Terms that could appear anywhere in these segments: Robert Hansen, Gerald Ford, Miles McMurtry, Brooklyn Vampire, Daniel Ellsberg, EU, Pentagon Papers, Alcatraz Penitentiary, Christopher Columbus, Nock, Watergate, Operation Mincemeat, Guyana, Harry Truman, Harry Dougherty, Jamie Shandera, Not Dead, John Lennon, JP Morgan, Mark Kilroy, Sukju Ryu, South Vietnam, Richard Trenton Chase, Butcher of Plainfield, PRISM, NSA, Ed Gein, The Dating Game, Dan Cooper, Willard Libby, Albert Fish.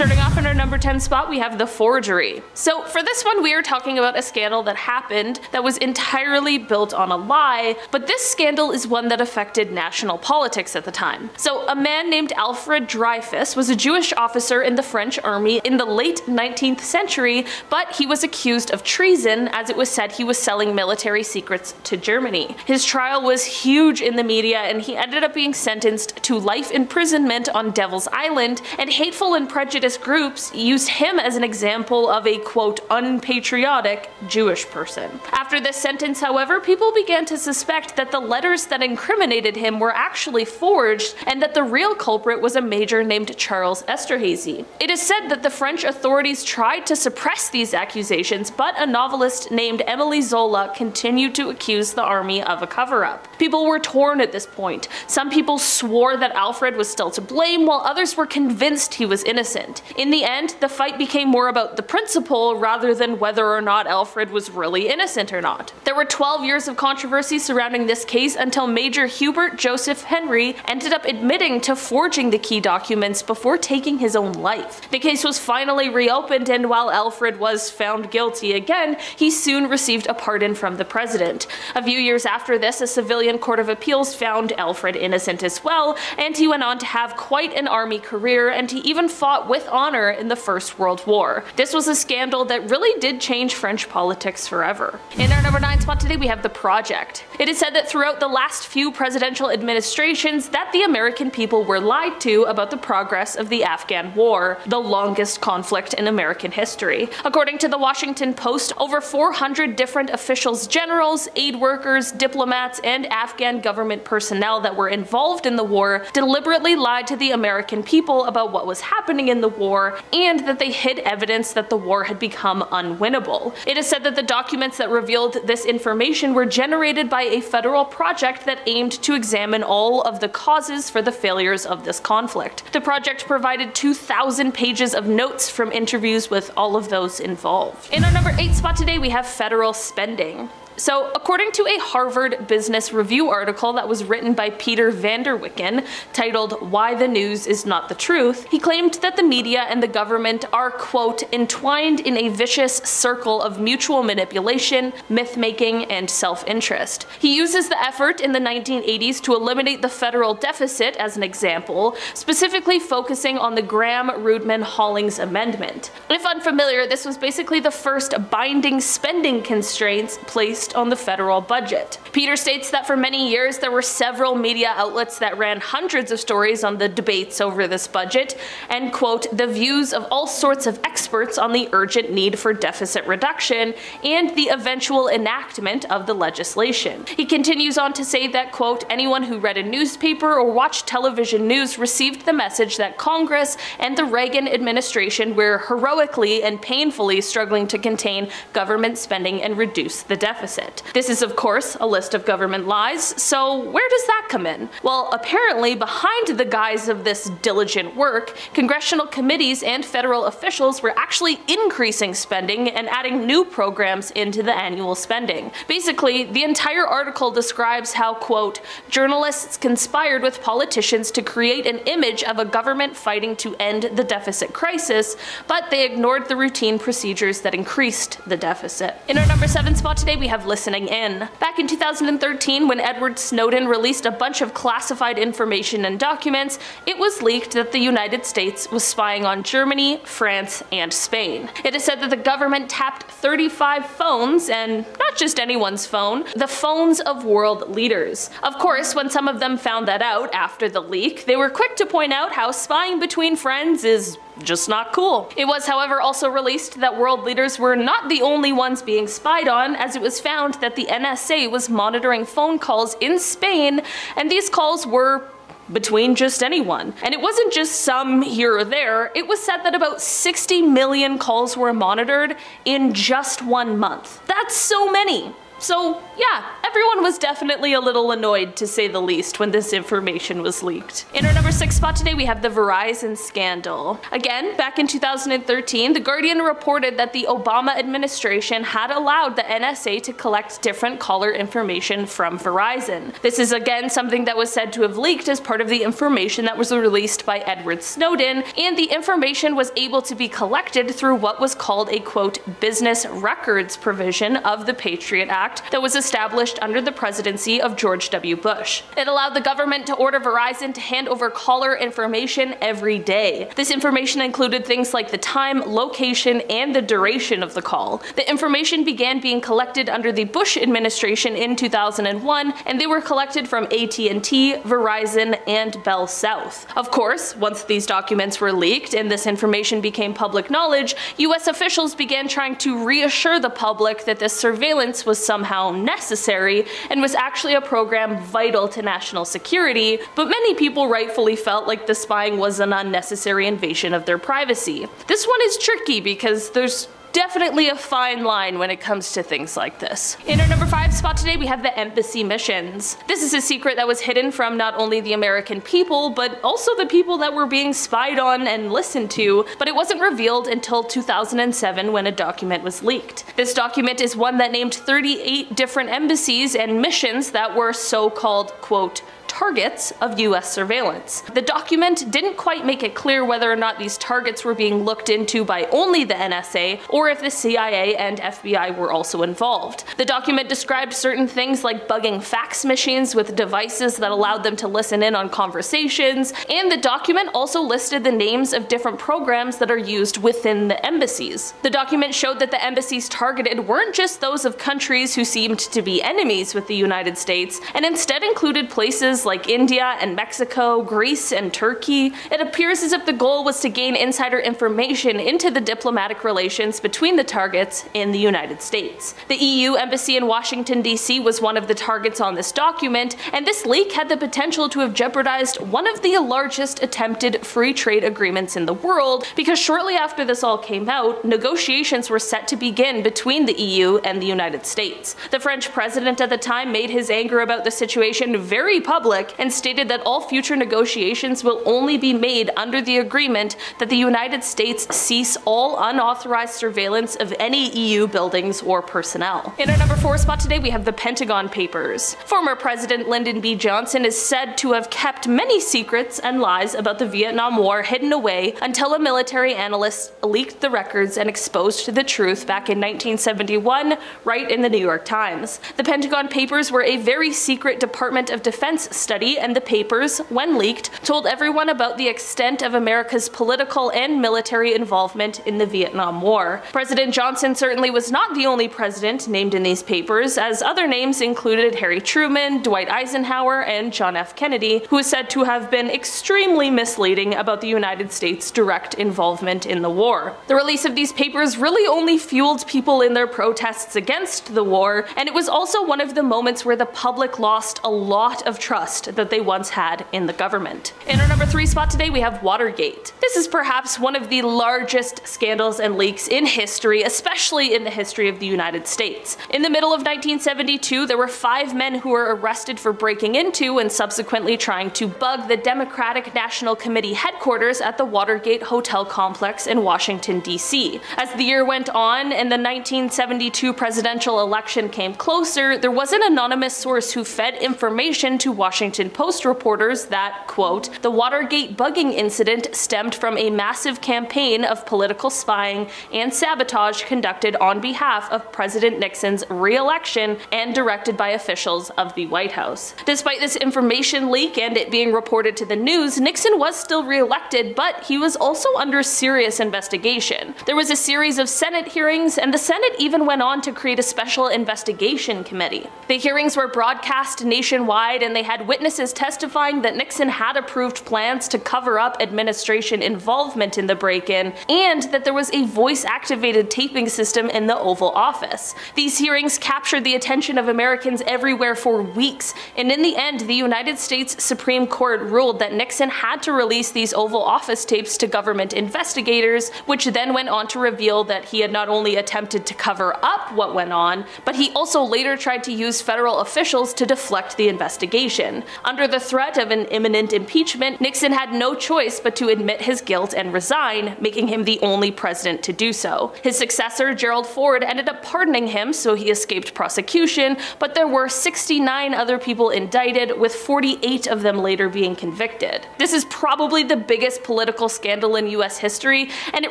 Starting off in our number 10 spot, we have the forgery. So for this one, we are talking about a scandal that happened that was entirely built on a lie, but this scandal is one that affected national politics at the time. So a man named Alfred Dreyfus was a Jewish officer in the French army in the late 19th century, but he was accused of treason as it was said he was selling military secrets to Germany. His trial was huge in the media and he ended up being sentenced to life imprisonment on Devil's Island, and hateful and prejudiced groups used him as an example of a quote unpatriotic Jewish person. After this sentence, however, people began to suspect that the letters that incriminated him were actually forged and that the real culprit was a major named Charles Esterhazy. It is said that the French authorities tried to suppress these accusations, but a novelist named Émile Zola continued to accuse the army of a cover-up. People were torn at this point. Some people swore that Alfred was still to blame, while others were convinced he was innocent. In the end, the fight became more about the principle rather than whether or not Alfred was really innocent or not. There were 12 years of controversy surrounding this case until Major Hubert Joseph Henry ended up admitting to forging the key documents before taking his own life. The case was finally reopened, and while Alfred was found guilty again, he soon received a pardon from the president. A few years after this, a civilian court of appeals found Alfred innocent as well, and he went on to have quite an army career, and he even fought with honor in the First World War. This was a scandal that really did change French politics forever. In our number 9 spot today, we have the project. It is said that throughout the last few presidential administrations that the American people were lied to about the progress of the Afghan War, the longest conflict in American history. According to the Washington Post, over 400 different officials, generals, aid workers, diplomats, and Afghan government personnel that were involved in the war deliberately lied to the American people about what was happening in the war, and that they hid evidence that the war had become unwinnable. It is said that the documents that revealed this information were generated by a federal project that aimed to examine all of the causes for the failures of this conflict. The project provided 2,000 pages of notes from interviews with all of those involved. In our number 8 spot today, we have federal spending. So according to a Harvard Business Review article that was written by Peter Vanderwicken titled "Why the News is Not the Truth," he claimed that the media and the government are, quote, entwined in a vicious circle of mutual manipulation, myth-making, and self-interest. He uses the effort in the 1980s to eliminate the federal deficit as an example, specifically focusing on the Gramm-Rudman-Hollings Amendment. If unfamiliar, this was basically the first binding spending constraints placed on the federal budget. Peter states that for many years there were several media outlets that ran hundreds of stories on the debates over this budget and, quote, the views of all sorts of experts on the urgent need for deficit reduction and the eventual enactment of the legislation. He continues on to say that, quote, anyone who read a newspaper or watched television news received the message that Congress and the Reagan administration were heroically and painfully struggling to contain government spending and reduce the deficit. This is, of course, a list of government lies, so where does that come in? Well, apparently, behind the guise of this diligent work, congressional committees and federal officials were actually increasing spending and adding new programs into the annual spending. Basically, the entire article describes how, quote, journalists conspired with politicians to create an image of a government fighting to end the deficit crisis, but they ignored the routine procedures that increased the deficit. In our number 7 spot today, we have listening in. Back in 2013, when Edward Snowden released a bunch of classified information and documents, it was leaked that the United States was spying on Germany, France, and Spain. It is said that the government tapped 35 phones, and not just anyone's phone, the phones of world leaders. Of course, when some of them found that out after the leak, they were quick to point out how spying between friends is just not cool. It was, however, also released that world leaders were not the only ones being spied on, as it was found that the NSA was monitoring phone calls in Spain, and these calls were between just anyone. And it wasn't just some here or there, it was said that about 60 million calls were monitored in just 1 month. That's so many! So yeah, everyone was definitely a little annoyed, to say the least, when this information was leaked. In our number 6 spot today, we have the Verizon scandal. Again, back in 2013, The Guardian reported that the Obama administration had allowed the NSA to collect different caller information from Verizon. This is again something that was said to have leaked as part of the information that was released by Edward Snowden, and the information was able to be collected through what was called a, quote, business records provision of the Patriot Act that was established under the presidency of George W. Bush. It allowed the government to order Verizon to hand over caller information every day. This information included things like the time, location, and the duration of the call. The information began being collected under the Bush administration in 2001, and they were collected from AT&T, Verizon, and Bell South. Of course, once these documents were leaked and this information became public knowledge, US officials began trying to reassure the public that this surveillance was somehow necessary and was actually a program vital to national security, but many people rightfully felt like the spying was an unnecessary invasion of their privacy. This one is tricky because there's definitely a fine line when it comes to things like this. In our number 5 spot today, we have the embassy missions. This is a secret that was hidden from not only the American people, but also the people that were being spied on and listened to, but it wasn't revealed until 2007 when a document was leaked. This document is one that named 38 different embassies and missions that were so-called, quote, targets of US surveillance. The document didn't quite make it clear whether or not these targets were being looked into by only the NSA, or if the CIA and FBI were also involved. The document described certain things like bugging fax machines with devices that allowed them to listen in on conversations, and the document also listed the names of different programs that are used within the embassies. The document showed that the embassies targeted weren't just those of countries who seemed to be enemies with the United States, and instead included places like India and Mexico, Greece and Turkey. It appears as if the goal was to gain insider information into the diplomatic relations between the targets in the United States. The EU embassy in Washington, D.C. was one of the targets on this document, and this leak had the potential to have jeopardized one of the largest attempted free trade agreements in the world, because shortly after this all came out, negotiations were set to begin between the EU and the United States. The French president at the time made his anger about the situation very public and stated that all future negotiations will only be made under the agreement that the United States cease all unauthorized surveillance of any EU buildings or personnel. In our number 4 spot today, we have the Pentagon Papers. Former President Lyndon B. Johnson is said to have kept many secrets and lies about the Vietnam War hidden away until a military analyst leaked the records and exposed the truth back in 1971, right in the New York Times. The Pentagon Papers were a very secret Department of Defense study, and the papers, when leaked, told everyone about the extent of America's political and military involvement in the Vietnam War. President Johnson certainly was not the only president named in these papers, as other names included Harry Truman, Dwight Eisenhower, and John F. Kennedy, who is said to have been extremely misleading about the United States' direct involvement in the war. The release of these papers really only fueled people in their protests against the war, and it was also one of the moments where the public lost a lot of trust that they once had in the government. In our number 3 spot today, we have Watergate. This is perhaps one of the largest scandals and leaks in history, especially in the history of the United States. In the middle of 1972, there were 5 men who were arrested for breaking into and subsequently trying to bug the Democratic National Committee headquarters at the Watergate Hotel complex in Washington, D.C. As the year went on and the 1972 presidential election came closer, there was an anonymous source who fed information to Washington Post reporters that, quote, the Watergate bugging incident stemmed from a massive campaign of political spying and sabotage conducted on behalf of President Nixon's re-election and directed by officials of the White House. Despite this information leak and it being reported to the news, Nixon was still re-elected, but he was also under serious investigation. There was a series of Senate hearings, and the Senate even went on to create a special investigation committee. The hearings were broadcast nationwide, and they had had witnesses testifying that Nixon had approved plans to cover up administration involvement in the break-in, and that there was a voice-activated taping system in the Oval Office. These hearings captured the attention of Americans everywhere for weeks, and in the end, the United States Supreme Court ruled that Nixon had to release these Oval Office tapes to government investigators, which then went on to reveal that he had not only attempted to cover up what went on, but he also later tried to use federal officials to deflect the investigation. Under the threat of an imminent impeachment, Nixon had no choice but to admit his guilt and resign, making him the only president to do so. His successor, Gerald Ford, ended up pardoning him, so he escaped prosecution, but there were 69 other people indicted, with 48 of them later being convicted. This is probably the biggest political scandal in US history, and it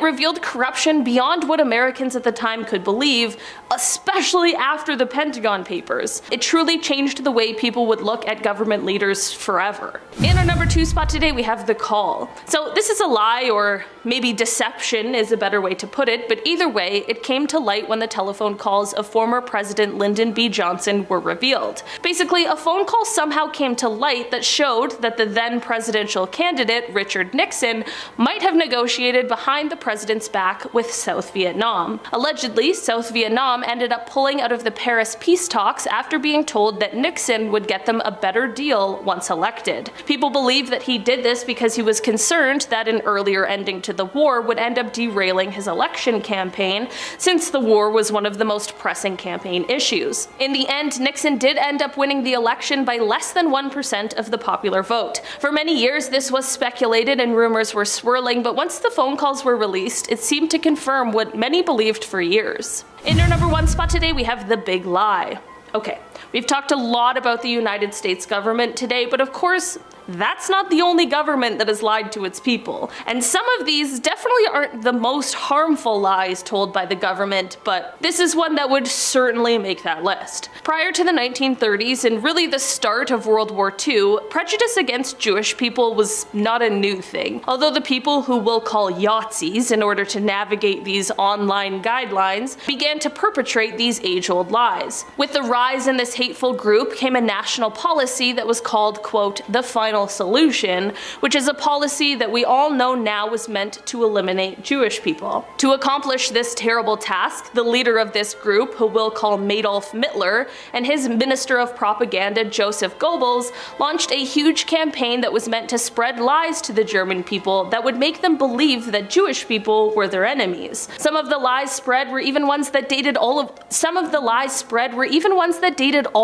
revealed corruption beyond what Americans at the time could believe, especially after the Pentagon Papers. It truly changed the way people would look at government leaders forever. In our number 2 spot today, we have The Call. So this is a lie, or maybe deception is a better way to put it, but either way, it came to light when the telephone calls of former President Lyndon B. Johnson were revealed. Basically, a phone call somehow came to light that showed that the then presidential candidate, Richard Nixon, might have negotiated behind the president's back with South Vietnam. Allegedly, South Vietnam ended up pulling out of the Paris peace talks after being told that Nixon would get them a better deal once elected. People believe that he did this because he was concerned that an earlier ending to the war would end up derailing his election campaign, since the war was one of the most pressing campaign issues. In the end, Nixon did end up winning the election by less than 1% of the popular vote. For many years, this was speculated and rumors were swirling, but once the phone calls were released, it seemed to confirm what many believed for years. In our number 1 spot today, we have The Big Lie. Okay, we've talked a lot about the United States government today, but of course, that's not the only government that has lied to its people. And some of these definitely aren't the most harmful lies told by the government, but this is one that would certainly make that list. Prior to the 1930s, and really the start of World War II, prejudice against Jewish people was not a new thing. Although the people who we'll call Yahtzees, in order to navigate these online guidelines, began to perpetrate these age-old lies. With the rise in this hateful group came a national policy that was called, quote, the final solution, which is a policy that we all know now was meant to eliminate Jewish people. To accomplish this terrible task, the leader of this group, who we'll call Adolf Hitler, and his minister of propaganda, Joseph Goebbels, launched a huge campaign that was meant to spread lies to the German people that would make them believe that Jewish people were their enemies. Some of the lies spread were even ones that dated all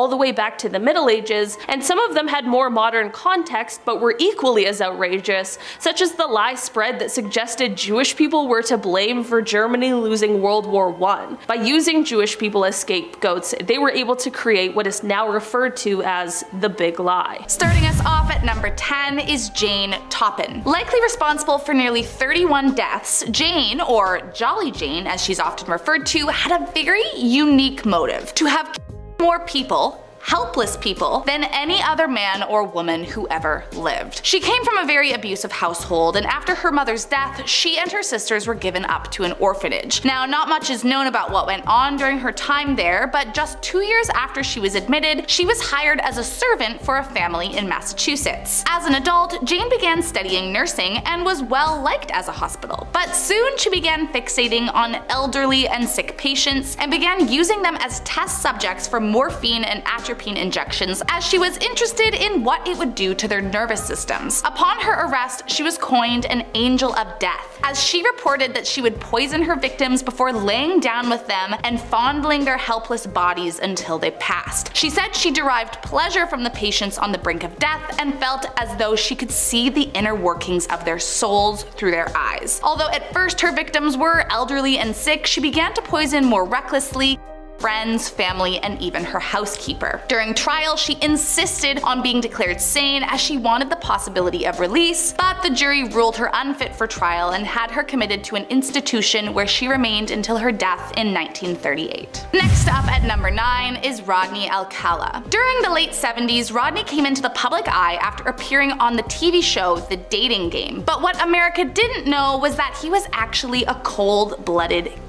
the way back to the Middle Ages, and some of them had more modern context but were equally as outrageous, such as the lie spread that suggested Jewish people were to blame for Germany losing World War I. By using Jewish people as scapegoats, they were able to create what is now referred to as the Big Lie. Starting us off at number 10 is Jane Toppin. Likely responsible for nearly 31 deaths, Jane, or Jolly Jane as she's often referred to, had a very unique motive: to have more people, helpless people, than any other man or woman who ever lived. She came from a very abusive household, and after her mother's death, she and her sisters were given up to an orphanage. Now, not much is known about what went on during her time there, but just 2 years after she was admitted, she was hired as a servant for a family in Massachusetts. As an adult, Jane began studying nursing and was well liked as a hospital, but soon she began fixating on elderly and sick patients and began using them as test subjects for morphine and atropine injections, as she was interested in what it would do to their nervous systems. Upon her arrest, she was coined an angel of death, as she reported that she would poison her victims before laying down with them and fondling their helpless bodies until they passed. She said she derived pleasure from the patients on the brink of death and felt as though she could see the inner workings of their souls through their eyes. Although at first her victims were elderly and sick, she began to poison more recklessly friends, family, and even her housekeeper. During trial, she insisted on being declared sane, as she wanted the possibility of release, but the jury ruled her unfit for trial and had her committed to an institution where she remained until her death in 1938. Next up at number 9 is Rodney Alcala. During the late 70s, Rodney came into the public eye after appearing on the TV show The Dating Game. But what America didn't know was that he was actually a cold-blooded killer.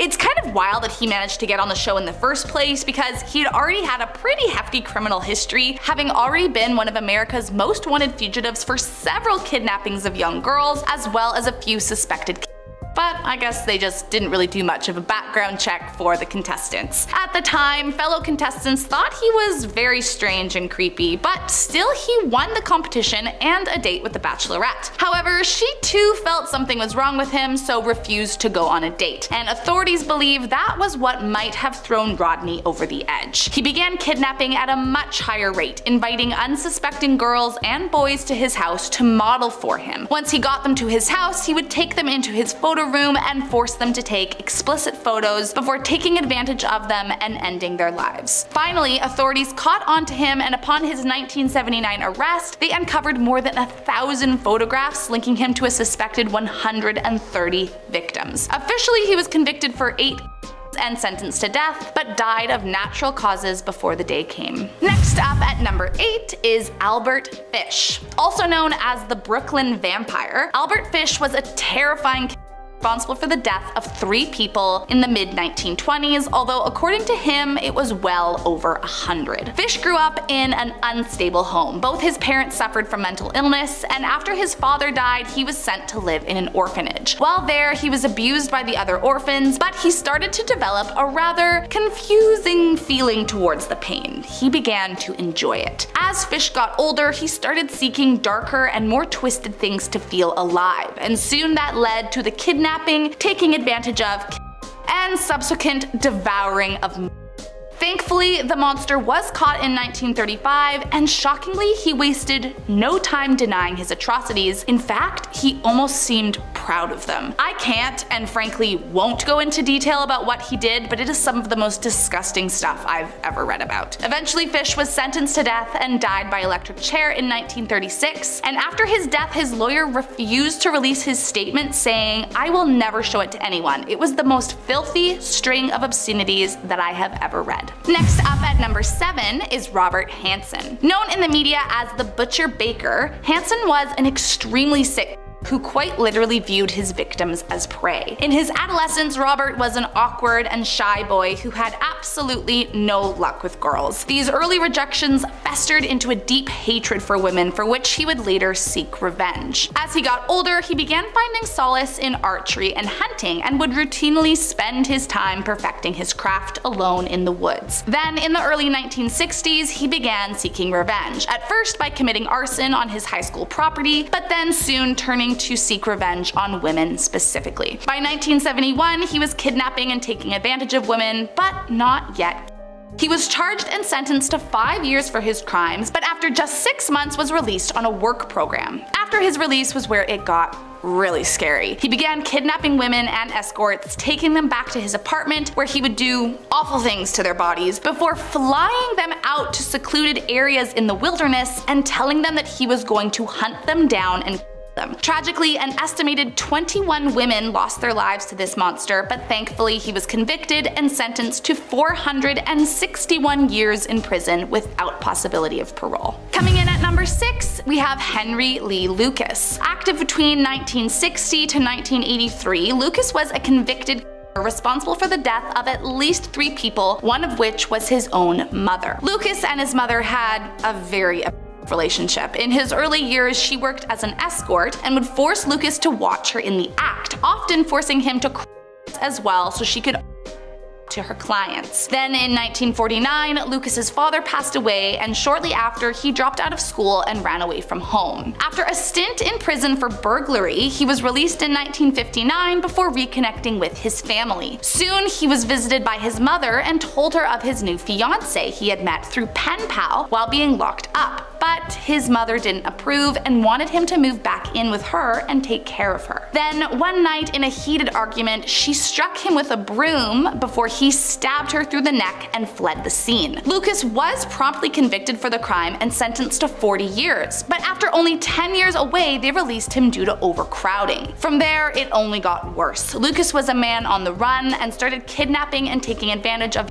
It's kind of wild that he managed to get on the show in the first place because he'd already had a pretty hefty criminal history, having already been one of America's most wanted fugitives for several kidnappings of young girls, as well as a few suspected kidnappings. But I guess they just didn't really do much of a background check for the contestants. At the time, fellow contestants thought he was very strange and creepy, but still he won the competition and a date with the Bachelorette. However, she too felt something was wrong with him, so refused to go on a date, and authorities believe that was what might have thrown Rodney over the edge. He began kidnapping at a much higher rate, inviting unsuspecting girls and boys to his house to model for him. Once he got them to his house, he would take them into his photo room and force them to take explicit photos before taking advantage of them and ending their lives. Finally, authorities caught on to him, and upon his 1979 arrest, they uncovered more than 1,000 photographs linking him to a suspected 130 victims. Officially, he was convicted for 8 and sentenced to death, but died of natural causes before the day came. Next up at number 8 is Albert Fish. Also known as the Brooklyn Vampire, Albert Fish was a terrifying responsible for the death of 3 people in the mid-1920s, although according to him, it was well over 100. Fish grew up in an unstable home. Both his parents suffered from mental illness, and after his father died, he was sent to live in an orphanage. While there, he was abused by the other orphans, but he started to develop a rather confusing feeling towards the pain. He began to enjoy it. As Fish got older, he started seeking darker and more twisted things to feel alive, and soon that led to the kidnapping, taking advantage of, and subsequent devouring of. Thankfully, the monster was caught in 1935, and shockingly, he wasted no time denying his atrocities. In fact, he almost seemed proud of them. I can't, and frankly won't, go into detail about what he did, but it is some of the most disgusting stuff I've ever read about. Eventually, Fish was sentenced to death and died by electric chair in 1936, and after his death, his lawyer refused to release his statement, saying, "I will never show it to anyone. It was the most filthy string of obscenities that I have ever read." Next up at number 7 is Robert Hansen. Known in the media as the Butcher Baker, Hansen was an extremely sick who quite literally viewed his victims as prey. In his adolescence, Robert was an awkward and shy boy who had absolutely no luck with girls. These early rejections festered into a deep hatred for women, for which he would later seek revenge. As he got older, he began finding solace in archery and hunting, and would routinely spend his time perfecting his craft alone in the woods. Then, in the early 1960s, he began seeking revenge, at first by committing arson on his high school property, but then soon turning to seek revenge on women specifically. By 1971, he was kidnapping and taking advantage of women, but not yet. He was charged and sentenced to 5 years for his crimes, but after just 6 months was released on a work program. After his release was where it got really scary. He began kidnapping women and escorts, taking them back to his apartment where he would do awful things to their bodies before flying them out to secluded areas in the wilderness and telling them that he was going to hunt them down and them. Tragically, an estimated 21 women lost their lives to this monster, but thankfully he was convicted and sentenced to 461 years in prison without possibility of parole. Coming in at number 6, we have Henry Lee Lucas. Active between 1960 to 1983, Lucas was a convicted responsible for the death of at least 3 people, one of which was his own mother. Lucas and his mother had a very relationship. In his early years, she worked as an escort and would force Lucas to watch her in the act, often forcing him to cry as well so she could to her clients. Then in 1949, Lucas's father passed away, and shortly after, he dropped out of school and ran away from home. After a stint in prison for burglary, he was released in 1959 before reconnecting with his family. Soon, he was visited by his mother and told her of his new fiancé he had met through pen pal while being locked up. But his mother didn't approve and wanted him to move back in with her and take care of her. Then one night in a heated argument, she struck him with a broom before he stabbed her through the neck and fled the scene. Lucas was promptly convicted for the crime and sentenced to 40 years, but after only 10 years away, they released him due to overcrowding. From there, it only got worse. Lucas was a man on the run and started kidnapping and taking advantage of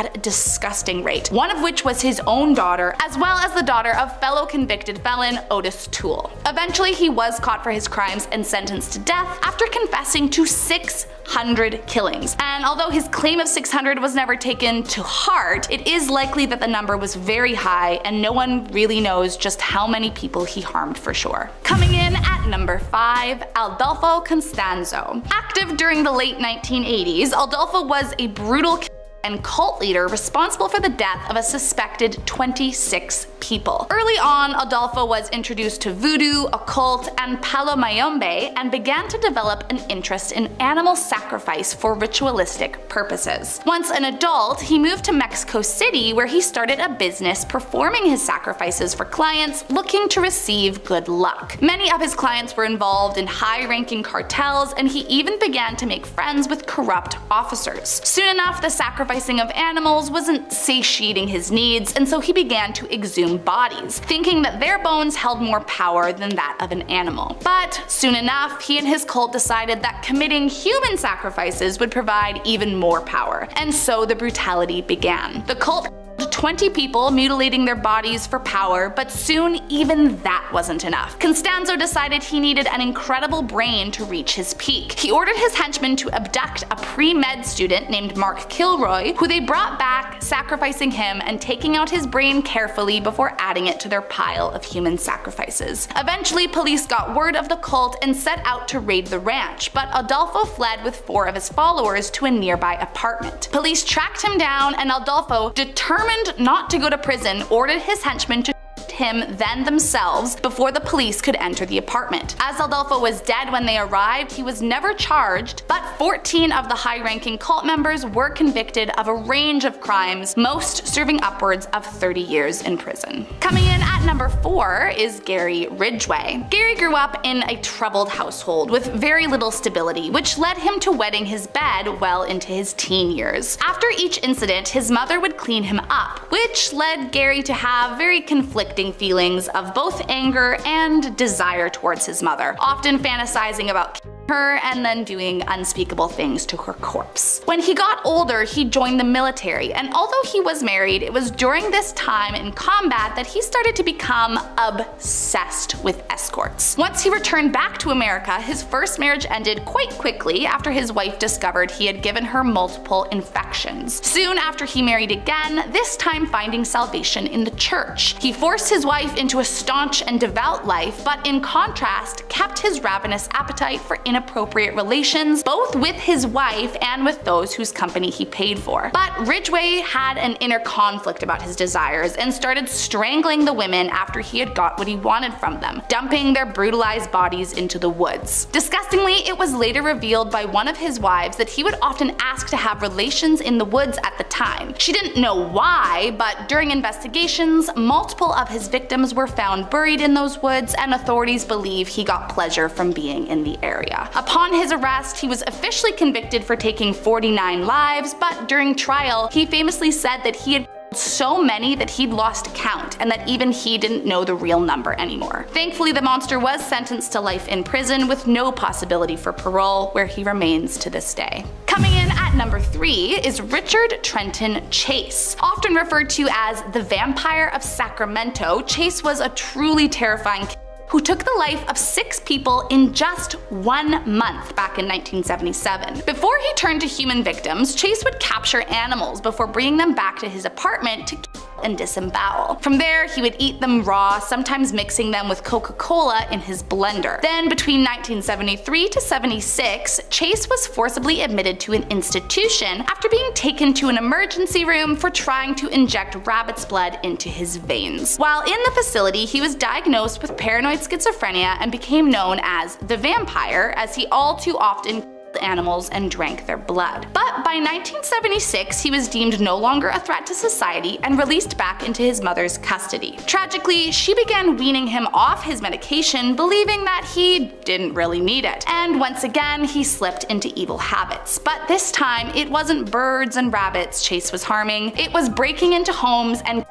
at a disgusting rate, one of which was his own daughter, as well as the daughter of fellow convicted felon Otis Toole. Eventually, he was caught for his crimes and sentenced to death after confessing to 600 killings. And although his claim of 600 was never taken to heart, it is likely that the number was very high, and no one really knows just how many people he harmed for sure. Coming in at number 5, Adolfo Costanzo. Active during the late 1980s, Adolfo was a brutal killer and cult leader responsible for the death of a suspected 26 people. Early on, Adolfo was introduced to voodoo, occult, and palo mayombe, and began to develop an interest in animal sacrifice for ritualistic purposes. Once an adult, he moved to Mexico City, where he started a business performing his sacrifices for clients looking to receive good luck. Many of his clients were involved in high-ranking cartels, and he even began to make friends with corrupt officers. Soon enough, the sacrificing of animals wasn't satiating his needs, and so he began to exhume bodies, thinking that their bones held more power than that of an animal. But soon enough, he and his cult decided that committing human sacrifices would provide even more power, and so the brutality began. The cult 20 people, mutilating their bodies for power, but soon even that wasn't enough. Costanzo decided he needed an incredible brain to reach his peak. He ordered his henchmen to abduct a pre-med student named Mark Kilroy, who they brought back, sacrificing him and taking out his brain carefully before adding it to their pile of human sacrifices. Eventually, police got word of the cult and set out to raid the ranch, but Adolfo fled with 4 of his followers to a nearby apartment. Police tracked him down, and Adolfo, determined not to go to prison, ordered his henchmen to him then themselves before the police could enter the apartment. As Adolfo was dead when they arrived, he was never charged, but 14 of the high-ranking cult members were convicted of a range of crimes, most serving upwards of 30 years in prison. Coming in at number 4 is Gary Ridgway. Gary grew up in a troubled household with very little stability, which led him to wetting his bed well into his teen years. After each incident, his mother would clean him up, which led Gary to have very conflicting feelings of both anger and desire towards his mother, often fantasizing about her and then doing unspeakable things to her corpse. When he got older, he joined the military, and although he was married, it was during this time in combat that he started to become obsessed with escorts. Once he returned back to America, his first marriage ended quite quickly after his wife discovered he had given her multiple infections. Soon after, he married again, this time finding salvation in the church. He forced his wife into a staunch and devout life, but in contrast, kept his ravenous appetite for inappropriate relations, both with his wife and with those whose company he paid for. But Ridgway had an inner conflict about his desires and started strangling the women after he had got what he wanted from them, dumping their brutalized bodies into the woods. Disgustingly, it was later revealed by one of his wives that he would often ask to have relations in the woods at the time. She didn't know why, but during investigations, multiple of his victims were found buried in those woods, and authorities believe he got pleasure from being in the area. Upon his arrest, he was officially convicted for taking 49 lives, but during trial, he famously said that he had so many that he'd lost count, and that even he didn't know the real number anymore. Thankfully, the monster was sentenced to life in prison with no possibility for parole, where he remains to this day. Coming in at number 3 is Richard Trenton Chase. Often referred to as the Vampire of Sacramento, Chase was a truly terrifying killer who took the life of 6 people in just 1 month back in 1977. Before he turned to human victims, Chase would capture animals before bringing them back to his apartment to kill and disembowel. From there, he would eat them raw, sometimes mixing them with Coca-Cola in his blender. Then, between 1973 to 76, Chase was forcibly admitted to an institution after being taken to an emergency room for trying to inject rabbit's blood into his veins. While in the facility, he was diagnosed with paranoid schizophrenia and became known as the Vampire, as he all too often animals and drank their blood. But by 1976, he was deemed no longer a threat to society and released back into his mother's custody. Tragically, she began weaning him off his medication, believing that he didn't really need it. And once again, he slipped into evil habits. But this time, it wasn't birds and rabbits Chase was harming, it was breaking into homes and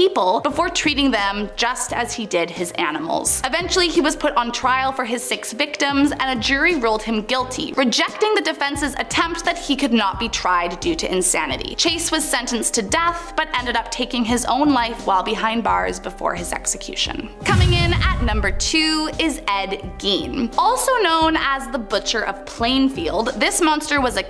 people before treating them just as he did his animals. Eventually, he was put on trial for his 6 victims, and a jury ruled him guilty, rejecting the defense's attempt that he could not be tried due to insanity. Chase was sentenced to death, but ended up taking his own life while behind bars before his execution. Coming in at number 2 is Ed Gein. Also known as the Butcher of Plainfield, this monster was a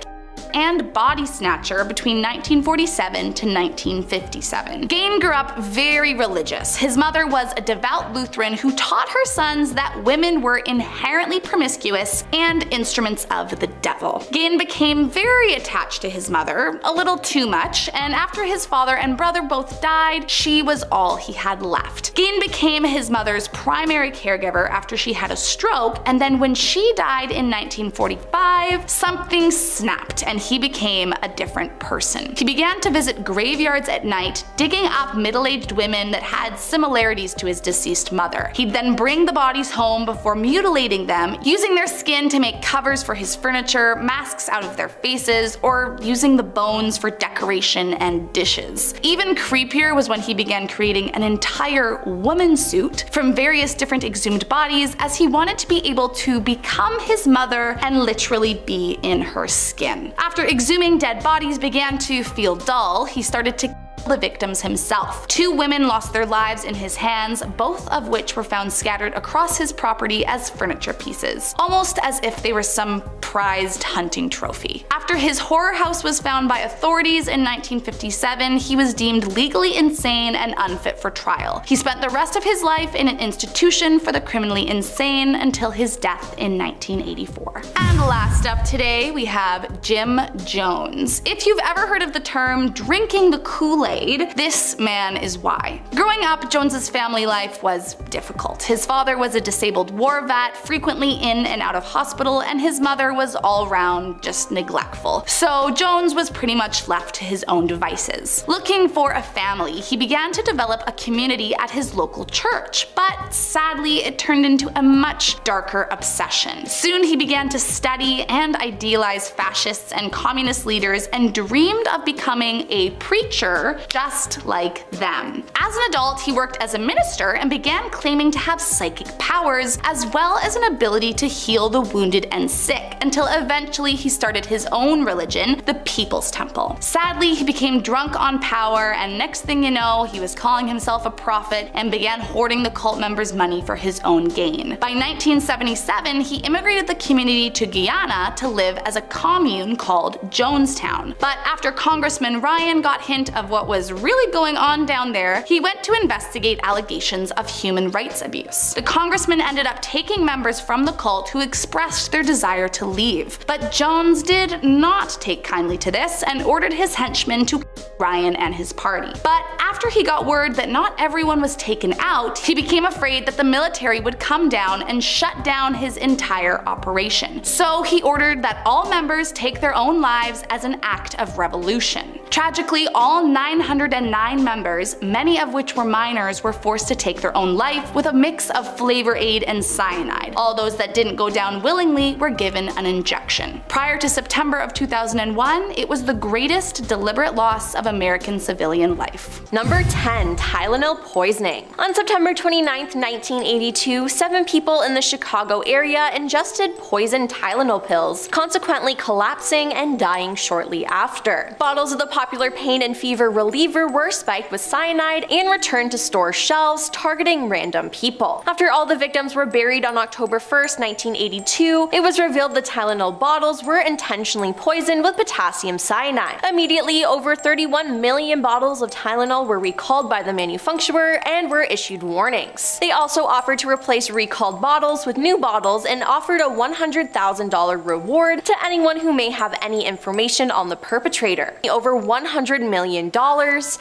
and body snatcher between 1947 to 1957. Gein grew up very religious. His mother was a devout Lutheran who taught her sons that women were inherently promiscuous and instruments of the devil. Gein became very attached to his mother, a little too much, and after his father and brother both died, she was all he had left. Gein became his mother's primary caregiver after she had a stroke, and then when she died in 1945, something snapped and he became a different person. He began to visit graveyards at night, digging up middle-aged women that had similarities to his deceased mother. He'd then bring the bodies home before mutilating them, using their skin to make covers for his furniture, masks out of their faces, or using the bones for decoration and dishes. Even creepier was when he began creating an entire woman suit from various different exhumed bodies, as he wanted to be able to become his mother and literally be in her skin. After exhuming dead bodies began to feel dull, he started to kill the victims himself. 2 women lost their lives in his hands, both of which were found scattered across his property as furniture pieces, almost as if they were some prized hunting trophy. After his horror house was found by authorities in 1957, he was deemed legally insane and unfit for trial. He spent the rest of his life in an institution for the criminally insane until his death in 1984. And last up today, we have Jim Jones. If you've ever heard of the term drinking the Kool-Aid, this man is why. Growing up, Jones's family life was difficult. His father was a disabled war vet, frequently in and out of hospital, and his mother was all around just neglectful. So Jones was pretty much left to his own devices. Looking for a family, he began to develop a community at his local church, but sadly it turned into a much darker obsession. Soon he began to study and idealize fascists and communist leaders and dreamed of becoming a preacher just like them. As an adult, he worked as a minister and began claiming to have psychic powers as well as an ability to heal the wounded and sick, until eventually he started his own religion, the People's Temple. Sadly, he became drunk on power, and next thing you know, he was calling himself a prophet and began hoarding the cult members' money for his own gain. By 1977, he immigrated the community to Guyana to live as a commune called Jonestown. But after Congressman Ryan got hint of what was really going on down there, he went to investigate allegations of human rights abuse. The congressman ended up taking members from the cult who expressed their desire to leave. But Jones did not take kindly to this and ordered his henchmen to kill Ryan and his party. But after he got word that not everyone was taken out, he became afraid that the military would come down and shut down his entire operation. So he ordered that all members take their own lives as an act of revolution. Tragically, all 909 members, many of which were minors, were forced to take their own life with a mix of flavor aid and cyanide. All those that didn't go down willingly were given an injection. Prior to September of 2001, it was the greatest deliberate loss of American civilian life. Number 10, Tylenol poisoning. On September 29th, 1982, 7 people in the Chicago area ingested poisoned Tylenol pills, consequently collapsing and dying shortly after. Bottles of the popular pain and fever reliever were spiked with cyanide and returned to store shelves, targeting random people. After all the victims were buried on October 1st, 1982, it was revealed the Tylenol bottles were intentionally poisoned with potassium cyanide. Immediately, over 31 million bottles of Tylenol were recalled by the manufacturer and were issued warnings. They also offered to replace recalled bottles with new bottles and offered a $100,000 reward to anyone who may have any information on the perpetrator. Over $100 million,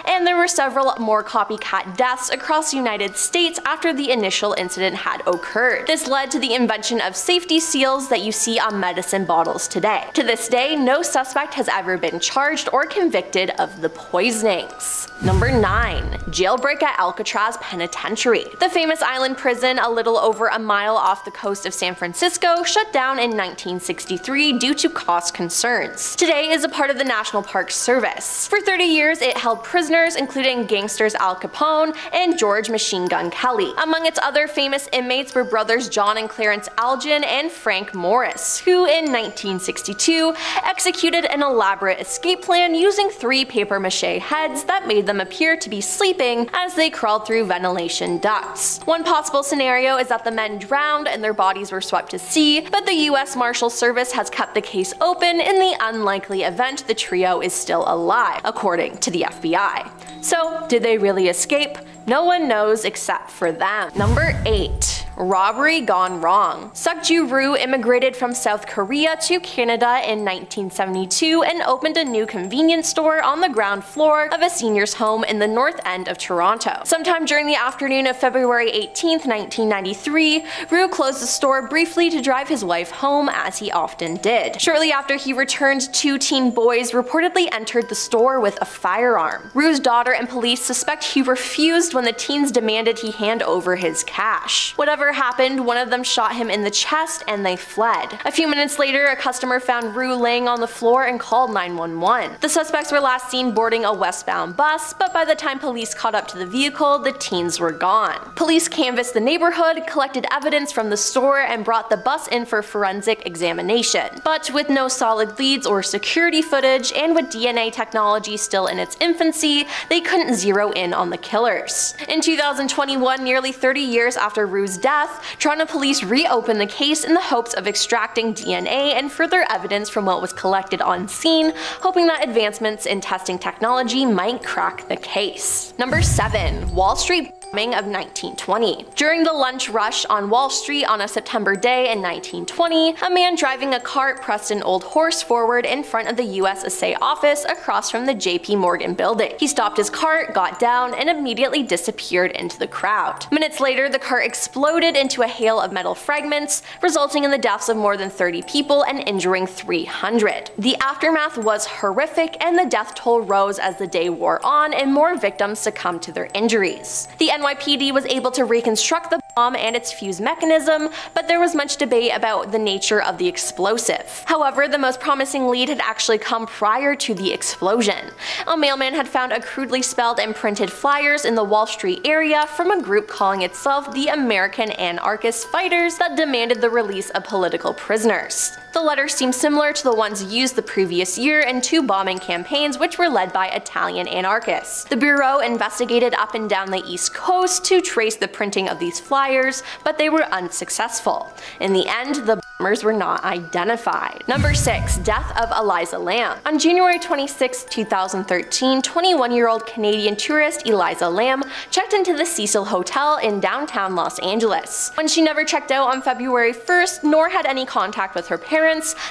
and there were several more copycat deaths across the United States after the initial incident had occurred. This led to the invention of safety seals that you see on medicine bottles today. To this day, no suspect has ever been charged or convicted of the poisonings. Number 9. Jailbreak at Alcatraz Penitentiary. The famous island prison, a little over a mile off the coast of San Francisco, shut down in 1963 due to cost concerns. Today is a part of the National Park Service. Paris. For 30 years, it held prisoners, including gangsters Al Capone and George Machine Gun Kelly. Among its other famous inmates were brothers John and Clarence Algin and Frank Morris, who in 1962 executed an elaborate escape plan using 3 papier-mâché heads that made them appear to be sleeping as they crawled through ventilation ducts. One possible scenario is that the men drowned and their bodies were swept to sea, but the US Marshal Service has kept the case open in the unlikely event the trio is still alive, according to the FBI. So, did they really escape? No one knows except for them. Number 8. Robbery gone wrong. Sukju Ryu immigrated from South Korea to Canada in 1972 and opened a new convenience store on the ground floor of a senior's home in the north end of Toronto. Sometime during the afternoon of February 18, 1993, Ryu closed the store briefly to drive his wife home, as he often did. Shortly after he returned, 2 teen boys reportedly entered the store with a firearm. Ryu's daughter and police suspect he refused when the teens demanded he hand over his cash. Whatever happened, one of them shot him in the chest and they fled. A few minutes later, a customer found Rue laying on the floor and called 911. The suspects were last seen boarding a westbound bus, but by the time police caught up to the vehicle, the teens were gone. Police canvassed the neighborhood, collected evidence from the store, and brought the bus in for forensic examination. But with no solid leads or security footage, and with DNA technology still in its infancy, they couldn't zero in on the killers. In 2021, nearly 30 years after Rue's death, Toronto police reopened the case in the hopes of extracting DNA and further evidence from what was collected on scene, hoping that advancements in testing technology might crack the case. Number 7. Wall Street bombing of 1920. During the lunch rush on Wall Street on a September day in 1920, a man driving a cart pressed an old horse forward in front of the USSA office across from the JP Morgan building. He stopped his cart, got down, and immediately disappeared into the crowd. Minutes later, the cart exploded into a hail of metal fragments, resulting in the deaths of more than 30 people and injuring 300. The aftermath was horrific, and the death toll rose as the day wore on and more victims succumbed to their injuries. The NYPD was able to reconstruct the bomb and its fuse mechanism, but there was much debate about the nature of the explosive. However, the most promising lead had actually come prior to the explosion. A mailman had found a crudely spelled and printed flyers in the Wall Street area from a group calling itself the American Anarchist Fighters that demanded the release of political prisoners. The letters seemed similar to the ones used the previous year in 2 bombing campaigns which were led by Italian anarchists. The Bureau investigated up and down the East Coast to trace the printing of these flyers, but they were unsuccessful. In the end, the bombers were not identified. Number 6. Death of Eliza Lam. On January 26, 2013, 21-year-old Canadian tourist Eliza Lam checked into the Cecil Hotel in downtown Los Angeles. When she never checked out on February 1st, nor had any contact with her parents,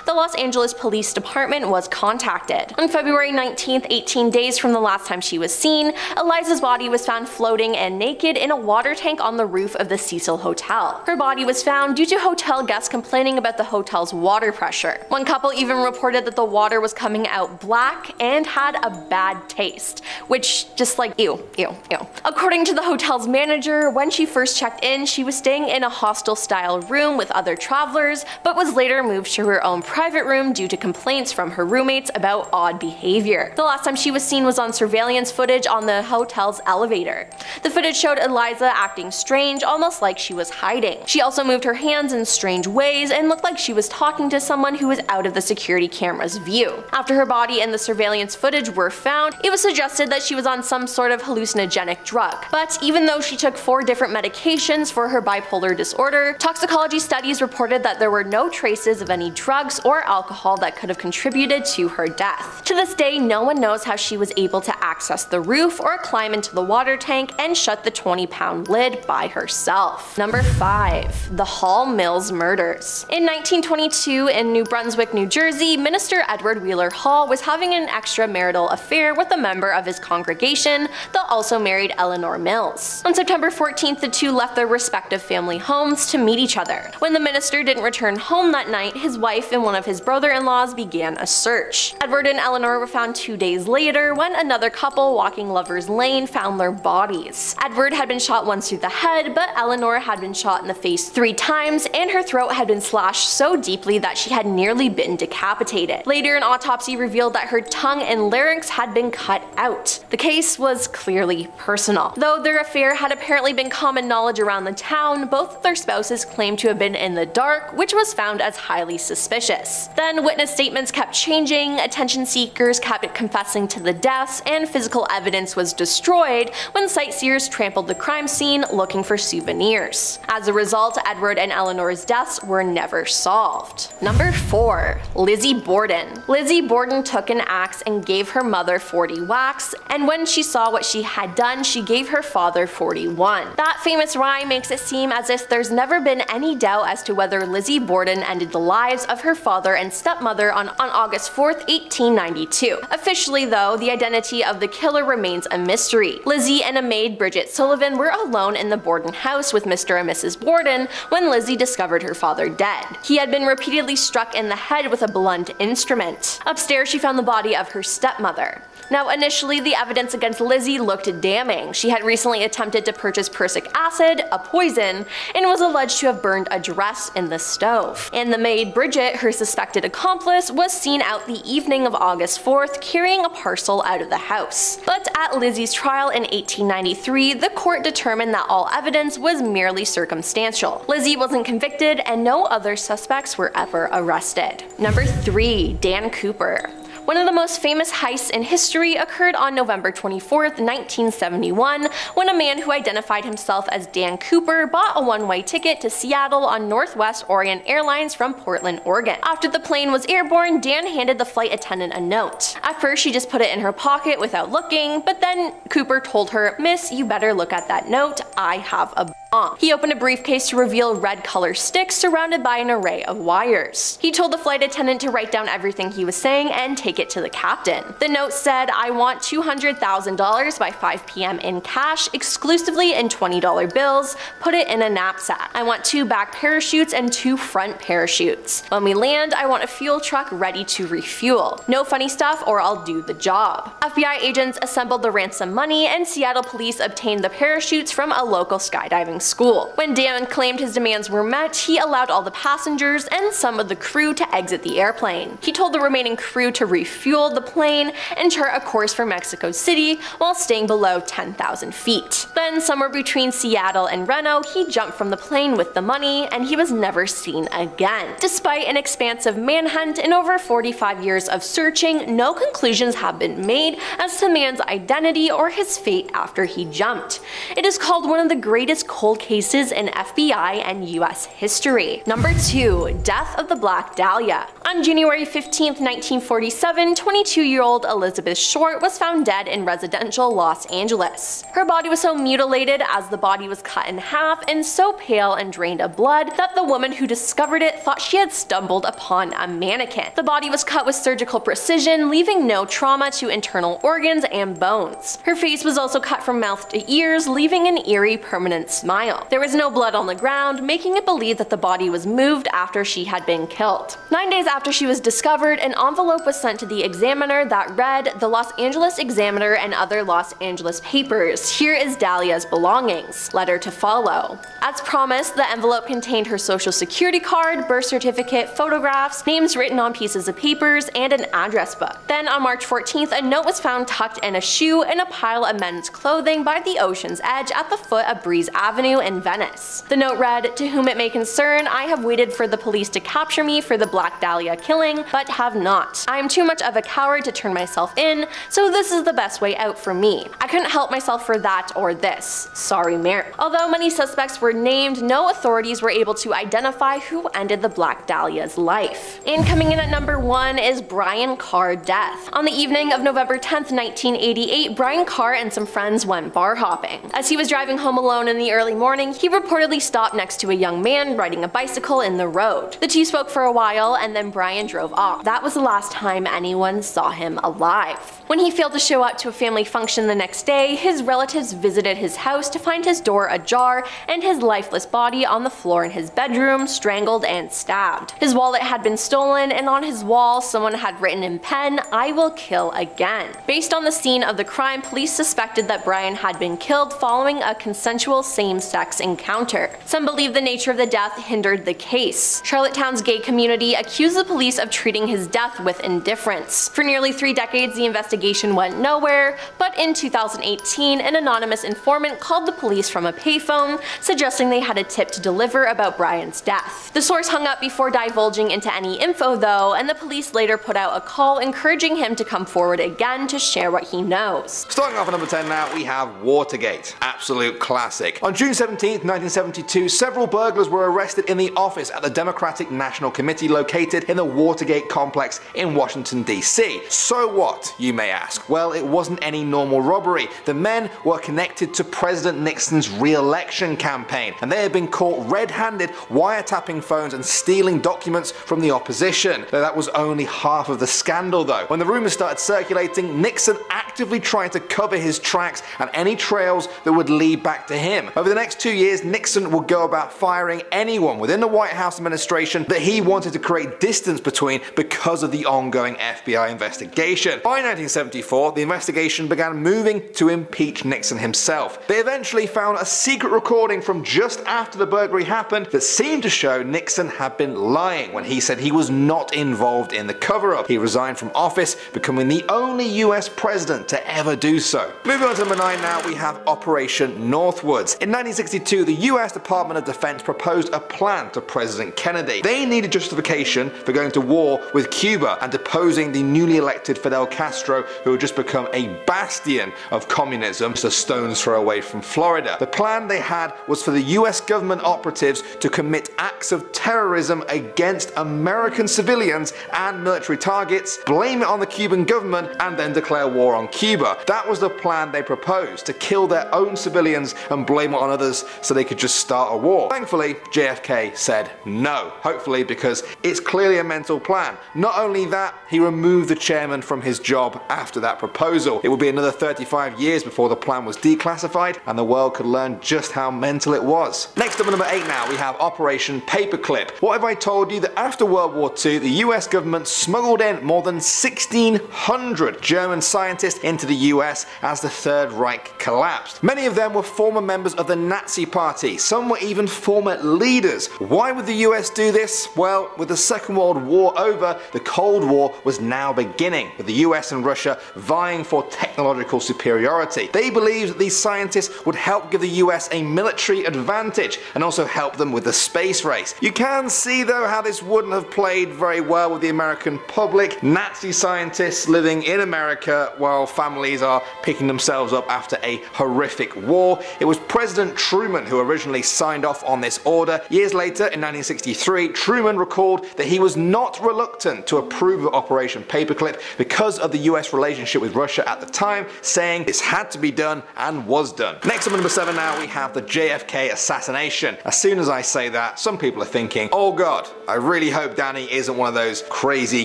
the Los Angeles Police Department was contacted. On February 19th, 18 days from the last time she was seen, Eliza's body was found floating and naked in a water tank on the roof of the Cecil Hotel. Her body was found due to hotel guests complaining about the hotel's water pressure. One couple even reported that the water was coming out black and had a bad taste, which just like ew, ew, ew. According to the hotel's manager, when she first checked in, she was staying in a hostel-style room with other travelers, but was later moved to her own private room due to complaints from her roommates about odd behavior. The last time she was seen was on surveillance footage on the hotel's elevator. The footage showed Eliza acting strange, almost like she was hiding. She also moved her hands in strange ways and looked like she was talking to someone who was out of the security camera's view. After her body and the surveillance footage were found, it was suggested that she was on some sort of hallucinogenic drug. But even though she took 4 different medications for her bipolar disorder, toxicology studies reported that there were no traces of any drugs or alcohol that could have contributed to her death. To this day, no one knows how she was able to access the roof or climb into the water tank and shut the 20-pound lid by herself. Number 5. The Hall Mills Murders. In 1922, in New Brunswick, New Jersey, Minister Edward Wheeler Hall was having an extramarital affair with a member of his congregation that also married Eleanor Mills. On September 14th, the two left their respective family homes to meet each other. When the minister didn't return home that night, his wife and one of his brother-in-laws began a search. Edward and Eleanor were found 2 days later when another couple walking Lover's Lane found their bodies. Edward had been shot once through the head, but Eleanor had been shot in the face 3 times and her throat had been slashed slashed so deeply that she had nearly been decapitated. Later, an autopsy revealed that her tongue and larynx had been cut out. The case was clearly personal. Though their affair had apparently been common knowledge around the town, both of their spouses claimed to have been in the dark, which was found as highly suspicious. Then witness statements kept changing, attention seekers kept confessing to the deaths, and physical evidence was destroyed when sightseers trampled the crime scene looking for souvenirs. As a result, Edward and Eleanor's deaths were never solved. Number 4. Lizzie Borden. Lizzie Borden took an axe and gave her mother 40 whacks, and when she saw what she had done, she gave her father 41. That famous rhyme makes it seem as if there's never been any doubt as to whether Lizzie Borden ended the lives of her father and stepmother on August 4th, 1892. Officially though, the identity of the killer remains a mystery. Lizzie and a maid, Bridget Sullivan, were alone in the Borden house with Mr. and Mrs. Borden when Lizzie discovered her father dead. He had been repeatedly struck in the head with a blunt instrument. Upstairs, she found the body of her stepmother. Now, initially, the evidence against Lizzie looked damning. She had recently attempted to purchase prussic acid, a poison, and was alleged to have burned a dress in the stove. And the maid Bridget, her suspected accomplice, was seen out the evening of August 4th carrying a parcel out of the house. But at Lizzie's trial in 1893, the court determined that all evidence was merely circumstantial. Lizzie wasn't convicted, and no other suspects were ever arrested. Number 3. Dan Cooper. One of the most famous heists in history occurred on November 24th, 1971, when a man who identified himself as Dan Cooper bought a one-way ticket to Seattle on Northwest Orient Airlines from Portland, Oregon. After the plane was airborne, Dan handed the flight attendant a note. At first, she just put it in her pocket without looking, but then Cooper told her, "Miss, you better look at that note. I have a bomb." He opened a briefcase to reveal red color sticks surrounded by an array of wires. He told the flight attendant to write down everything he was saying and take it to the captain. The note said, "I want $200,000 by 5 p.m. in cash, exclusively in $20 bills, put it in a knapsack. I want 2 back parachutes and 2 front parachutes. When we land, I want a fuel truck ready to refuel. No funny stuff or I'll do the job." FBI agents assembled the ransom money and Seattle police obtained the parachutes from a local skydiving school. When Dan claimed his demands were met, he allowed all the passengers and some of the crew to exit the airplane. He told the remaining crew to refuel the plane and chart a course for Mexico City while staying below 10,000 feet. Then, somewhere between Seattle and Reno, he jumped from the plane with the money and he was never seen again. Despite an expansive manhunt and over 45 years of searching, no conclusions have been made as to the man's identity or his fate after he jumped. It is called one of the greatest cold cases in FBI and US history. Number 2. Death of the Black Dahlia. On January 15th, 1947, 22-year-old Elizabeth Short was found dead in residential Los Angeles. Her body was so mutilated as the body was cut in half and so pale and drained of blood that the woman who discovered it thought she had stumbled upon a mannequin. The body was cut with surgical precision, leaving no trauma to internal organs and bones. Her face was also cut from mouth to ears, leaving an eerie permanent smile. There was no blood on the ground, making it believed that the body was moved after she had been killed. 9 days after she was discovered, an envelope was sent to the Examiner that read, "The Los Angeles Examiner and other Los Angeles papers. Here is Dahlia's belongings. Letter to follow." As promised, the envelope contained her social security card, birth certificate, photographs, names written on pieces of papers, and an address book. Then on March 14th, a note was found tucked in a shoe in a pile of men's clothing by the ocean's edge at the foot of Breeze Avenue in Venice. The note read, "To whom it may concern, I have waited for the police to capture me for the Black Dahlia killing, but have not. I am too much of a coward to turn myself in, so this is the best way out for me. I couldn't help myself for that or this. Sorry, Mary." Although many suspects were named, no authorities were able to identify who ended the Black Dahlia's life. And coming in at number 1 is Brian Carr's death. On the evening of November 10th, 1988, Brian Carr and some friends went bar hopping. As he was driving home alone in the early morning, he reportedly stopped next to a young man riding a bicycle in the road. The two spoke for a while, and then Brian drove off. That was the last time anyone saw him alive. When he failed to show up to a family function the next day, his relatives visited his house to find his door ajar and his lifeless body on the floor in his bedroom, strangled and stabbed. His wallet had been stolen, and on his wall, someone had written in pen, "I will kill again." Based on the scene of the crime, police suspected that Brian had been killed following a consensual same same-sex encounter. Some believe the nature of the death hindered the case. Charlottetown's gay community accused the police of treating his death with indifference. For nearly 3 decades, the investigation went nowhere, but in 2018, an anonymous informant called the police from a payphone, suggesting they had a tip to deliver about Brian's death. The source hung up before divulging into any info, though, and the police later put out a call encouraging him to come forward again to share what he knows. Starting off at number 10 now, we have Watergate. Absolute classic. On June 17th, 1972, several burglars were arrested in the office at the Democratic National Committee located in the Watergate complex in Washington, D.C. So what, you may ask? Well, it wasn't any normal robbery. The men were connected to President Nixon's re-election campaign, and they had been caught red-handed wiretapping phones and stealing documents from the opposition. Though that was only half of the scandal, though. When the rumors started circulating, Nixon actively tried to cover his tracks and any trails that would lead back to him. Over the next 2 years, Nixon would go about firing anyone within the White House administration that he wanted to create distance between because of the ongoing FBI investigation. By 1974, the investigation began moving to impeach Nixon himself. They eventually found a secret recording from just after the burglary happened that seemed to show Nixon had been lying when he said he was not involved in the cover-up. He resigned from office, becoming the only US president to ever do so. Moving on to number 9 now, we have Operation Northwoods. In 1962, the US Department of Defense proposed a plan to President Kennedy. They needed justification for going to war with Cuba and deposing the newly elected Fidel Castro, who had just become a bastion of communism, just a stone's throw away from Florida. The plan they had was for the US government operatives to commit acts of terrorism against American civilians and military targets, blame it on the Cuban government, and then declare war on Cuba. That was the plan they proposed, to kill their own civilians and blame it on others so they could just start a war. Thankfully, JFK said no. Hopefully, because it's clearly a mental plan. Not only that, he removed the chairman from his job after that proposal. It would be another 35 years before the plan was declassified and the world could learn just how mental it was. Next up at number 8 now, we have Operation Paperclip. What if I told you that after World War II, the US government smuggled in more than 1,600 German scientists into the US as the Third Reich collapsed? Many of them were former members of the Nazi Party. Some were even former leaders. Why would the US do this? Well, with the Second World War over, the Cold War was now beginning, with the US and Russia vying for technological superiority. They believed that these scientists would help give the US a military advantage and also help them with the space race. You can see, though, how this wouldn't have played very well with the American public. Nazi scientists living in America while families are picking themselves up after a horrific war. It was President Truman who originally signed off on this order. Years later, in 1963, Truman recalled that he was not reluctant to approve of Operation Paperclip because of the US relationship with Russia at the time, saying this had to be done and was done. Next up at number 7 now, we have the JFK assassination. As soon as I say that, some people are thinking, oh god, I really hope Danny isn't one of those crazy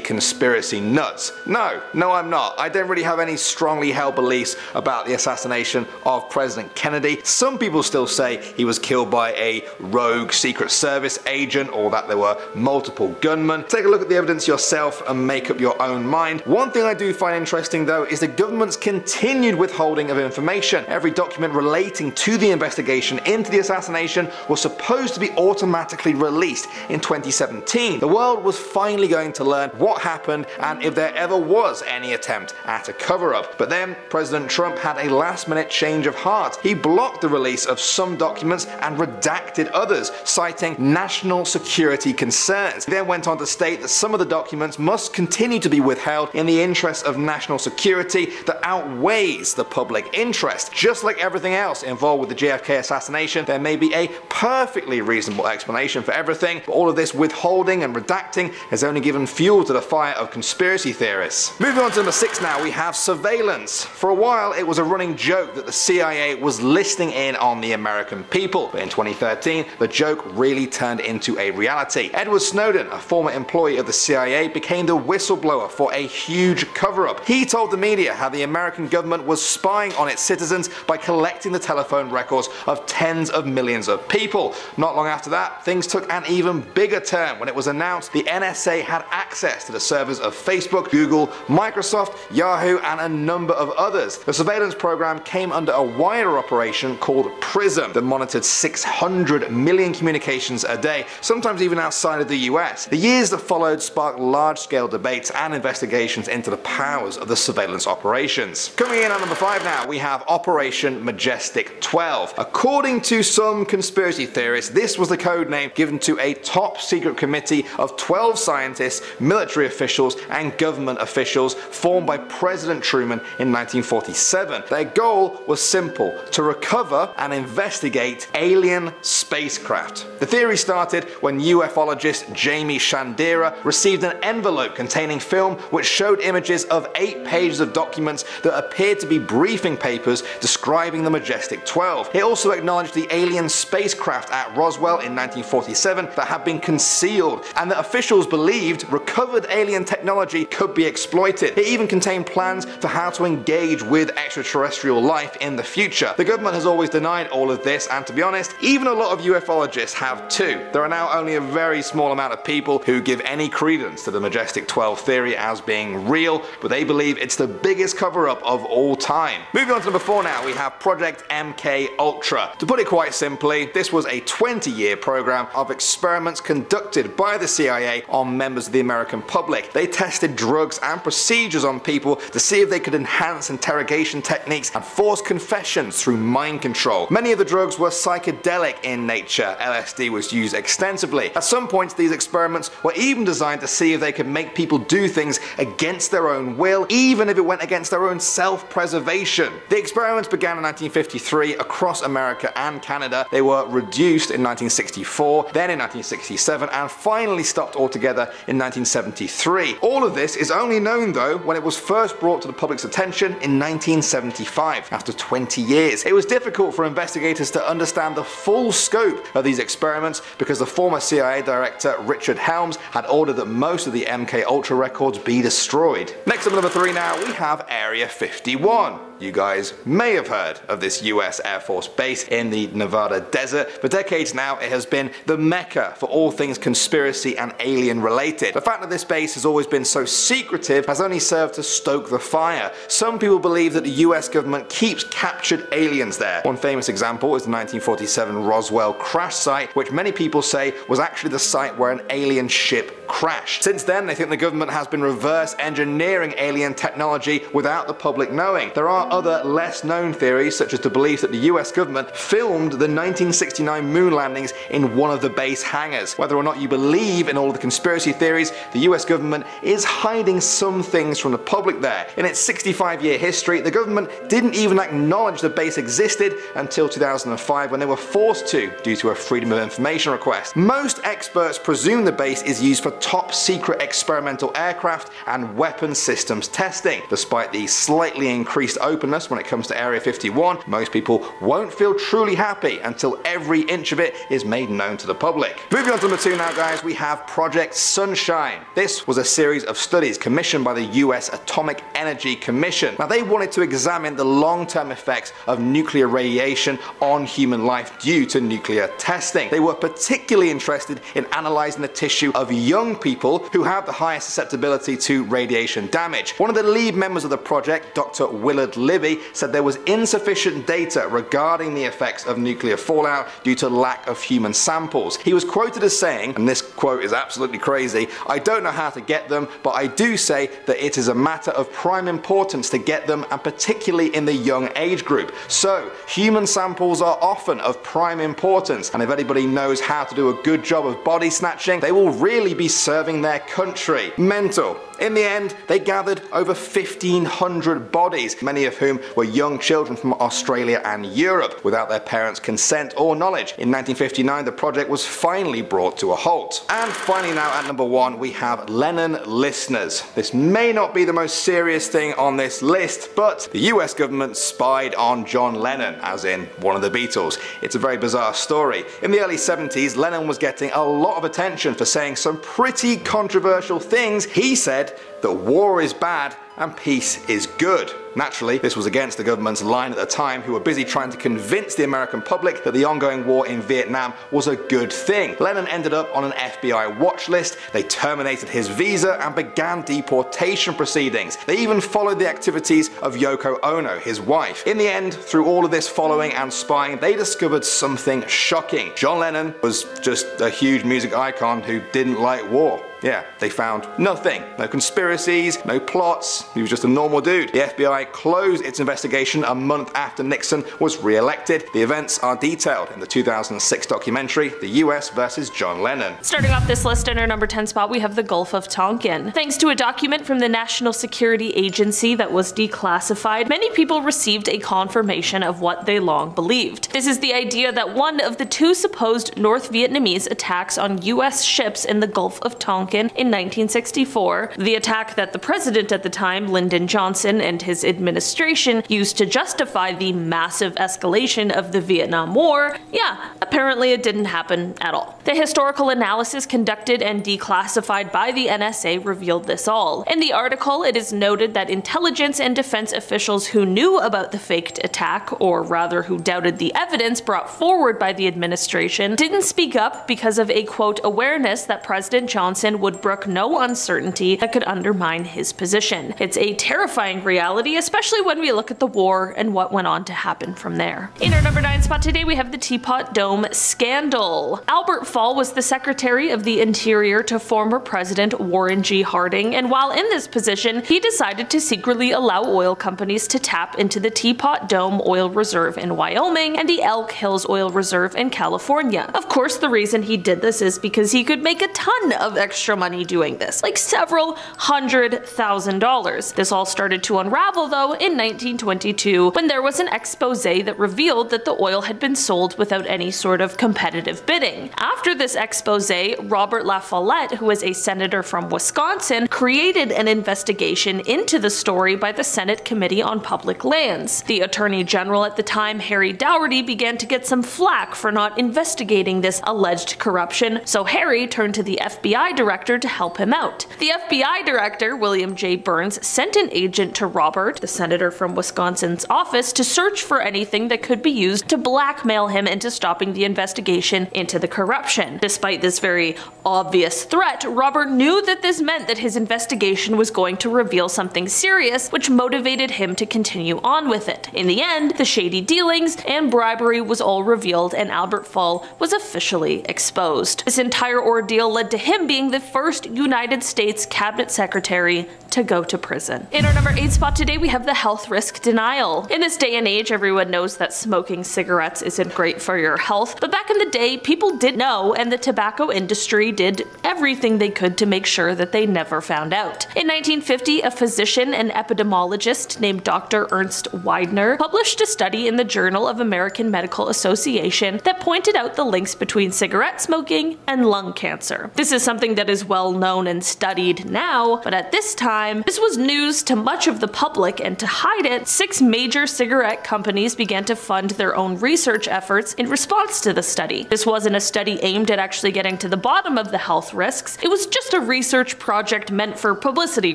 conspiracy nuts. No, I'm not. I don't really have any strongly held beliefs about the assassination of President Kennedy. Some people still say he was killed by a rogue Secret Service agent or that there were multiple gunmen. Take a look at the evidence yourself and make up your own mind. One thing I do find interesting, though, is the government's continued withholding of information. Every document relating to the investigation into the assassination was supposed to be automatically released in 2017. The world was finally going to learn what happened and if there ever was any attempt at a cover-up. But then President Trump had a last-minute change of heart. He blocked the release of some documents and redacted others, citing national security concerns. He then went on to state that some of the documents must continue to be withheld in the interest of national security that outweighs the public interest. Just like everything else involved with the JFK assassination, there may be a perfectly reasonable explanation for everything, but all of this withholding and redacting has only given fuel to the fire of conspiracy theorists. Moving on to number 6 now, we have surveillance. For a while, it was a running joke that the CIA was listening in on the American people, but in 2013, the joke really turned into a reality. Edward Snowden, a former employee of the CIA, became the whistleblower for a huge cover-up. He told the media how the American government was spying on its citizens by collecting the telephone records of tens of millions of people. Not long after that, things took an even bigger turn when it was announced the NSA had access to the servers of Facebook, Google, Microsoft, Yahoo, and a number of others. The surveillance program came under a wider operation called Prism tourism that monitored 600 million communications a day, sometimes even outside of the US. The years that followed sparked large-scale debates and investigations into the powers of the surveillance operations. Coming in at number 5 now, we have Operation Majestic 12. According to some conspiracy theorists, this was the code name given to a top secret committee of 12 scientists, military officials, and government officials formed by President Truman in 1947. Their goal was simple: to recover and investigate alien spacecraft. The theory started when ufologist Jamie Shandera received an envelope containing film which showed images of 8 pages of documents that appeared to be briefing papers describing the Majestic 12. It also acknowledged the alien spacecraft at Roswell in 1947 that had been concealed, and that officials believed recovered alien technology could be exploited. It even contained plans for how to engage with extraterrestrial life in the future. The government has always denied all of this, and to be honest, even a lot of ufologists have too. There are now only a very small amount of people who give any credence to the Majestic 12 theory as being real, but they believe it's the biggest cover-up of all time. Moving on to number 4 now, we have Project MK Ultra. To put it quite simply, this was a 20-year program of experiments conducted by the CIA on members of the American public. They tested drugs and procedures on people to see if they could enhance interrogation techniques and force confessions through mind control. Many of the drugs were psychedelic in nature. LSD was used extensively. At some points, these experiments were even designed to see if they could make people do things against their own will, even if it went against their own self-preservation. The experiments began in 1953 across America and Canada. They were reduced in 1964, then in 1967, and finally stopped altogether in 1973. All of this is only known though when it was first brought to the public's attention in 1975, after 20 years. It was difficult for investigators to understand the full scope of these experiments because the former CIA director Richard Helms had ordered that most of the MK Ultra records be destroyed. Next up at number 3 now, we have Area 51. You guys may have heard of this US Air Force base in the Nevada desert. For decades now, it has been the mecca for all things conspiracy and alien related. The fact that this base has always been so secretive has only served to stoke the fire. Some people believe that the US government keeps captured aliens there. One famous example is the 1947 Roswell crash site, which many people say was actually the site where an alien ship crashed. Since then, they think the government has been reverse engineering alien technology without the public knowing. There are other less known theories, such as the belief that the US government filmed the 1969 moon landings in one of the base hangars. Whether or not you believe in all of the conspiracy theories, the US government is hiding some things from the public there. In its 65-year history, the government didn't even acknowledge the base existed until 2005, when they were forced to due to a Freedom of Information request. Most experts presume the base is used for top secret experimental aircraft and weapons systems testing. Despite the slightly increased openness when it comes to Area 51, most people won't feel truly happy until every inch of it is made known to the public. Moving on to number 2 now, guys, we have Project Sunshine. This was a series of studies commissioned by the US Atomic Energy Commission. Now, they wanted to examine the long-term effects of nuclear radiation on human life due to nuclear testing. They were particularly interested in analyzing the tissue of young people who have the highest susceptibility to radiation damage. One of the lead members of the project, Dr. Willard Libby, said there was insufficient data regarding the effects of nuclear fallout due to lack of human samples. He was quoted as saying, and this quote is absolutely crazy, "I don't know how to get them, but I do say that it is a matter of prime importance to get them, and particularly in the young age group. So, human samples are often of prime importance, and if anybody knows how to do a good job of body snatching, they will really be serving their country." Mental. In the end, they gathered over 1,500 bodies, many of whom were young children from Australia and Europe, without their parents' consent or knowledge. In 1959, the project was finally brought to a halt. And finally now, at number 1, we have Lennon Listeners. This may not be the most serious thing on this list, but the US government spied on John Lennon, as in one of the Beatles. It's a very bizarre story. In the early 70s, Lennon was getting a lot of attention for saying some pretty controversial things he said said that war is bad and peace is good. Naturally, this was against the government's line at the time, who were busy trying to convince the American public that the ongoing war in Vietnam was a good thing. Lennon ended up on an FBI watch list, they terminated his visa and began deportation proceedings. They even followed the activities of Yoko Ono, his wife. In the end, through all of this following and spying, they discovered something shocking. John Lennon was just a huge music icon who didn't like war. Yeah, they found nothing. No conspiracies, no plots, he was just a normal dude. The FBI closed its investigation a month after Nixon was re-elected. The events are detailed in the 2006 documentary, The US versus John Lennon. Starting off this list in our number 10 spot, we have the Gulf of Tonkin. Thanks to a document from the National Security Agency that was declassified, many people received a confirmation of what they long believed. This is the idea that one of the two supposed North Vietnamese attacks on US ships in the Gulf of Tonkin in 1964, the attack that the president at the time, Lyndon Johnson, and his administration used to justify the massive escalation of the Vietnam War, yeah, apparently it didn't happen at all. The historical analysis conducted and declassified by the NSA revealed this all. In the article, it is noted that intelligence and defense officials who knew about the faked attack, or rather who doubted the evidence brought forward by the administration, didn't speak up because of a quote awareness that President Johnson would brook no uncertainty that could undermine his position. It's a terrifying reality, especially when we look at the war and what went on to happen from there. In our number 9 spot today, we have the Teapot Dome scandal. Albert Fall was the Secretary of the Interior to former President Warren G. Harding, and while in this position, he decided to secretly allow oil companies to tap into the Teapot Dome oil reserve in Wyoming and the Elk Hills oil reserve in California. Of course, the reason he did this is because he could make a ton of extra money doing this, like several $100,000. This all started to unravel though in 1922 when there was an expose that revealed that the oil had been sold without any sort of competitive bidding. After this expose, Robert La Follette, who was a senator from Wisconsin, created an investigation into the story by the Senate Committee on Public Lands. The Attorney General at the time, Harry Dougherty, began to get some flack for not investigating this alleged corruption, so Harry turned to the FBI director to help him out. The FBI director, William J. Burns, sent an agent to Robert, the senator from Wisconsin's office, to search for anything that could be used to blackmail him into stopping the investigation into the corruption. Despite this very obvious threat, Robert knew that this meant that his investigation was going to reveal something serious, which motivated him to continue on with it. In the end, the shady dealings and bribery was all revealed and Albert Fall was officially exposed. This entire ordeal led to him being the first United States cabinet secretary to go to prison. In our number 8 spot today, we have the health risk denial. In this day and age, everyone knows that smoking cigarettes isn't great for your health, but back in the day, people did know, and the tobacco industry did everything they could to make sure that they never found out. In 1950, a physician and epidemiologist named Dr. Ernst Widener published a study in the Journal of American Medical Association that pointed out the links between cigarette smoking and lung cancer. This is something that is well known and studied now, but at this time, this was news to much of the public, and to hide it, 6 major cigarette companies began to fund their own research efforts in response to the study. This wasn't a study aimed at actually getting to the bottom of the health risks, it was just a research project meant for publicity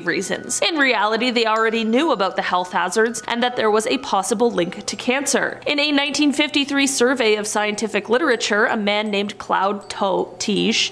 reasons. In reality, they already knew about the health hazards and that there was a possible link to cancer. In a 1953 survey of scientific literature, a man named Claude Tiege,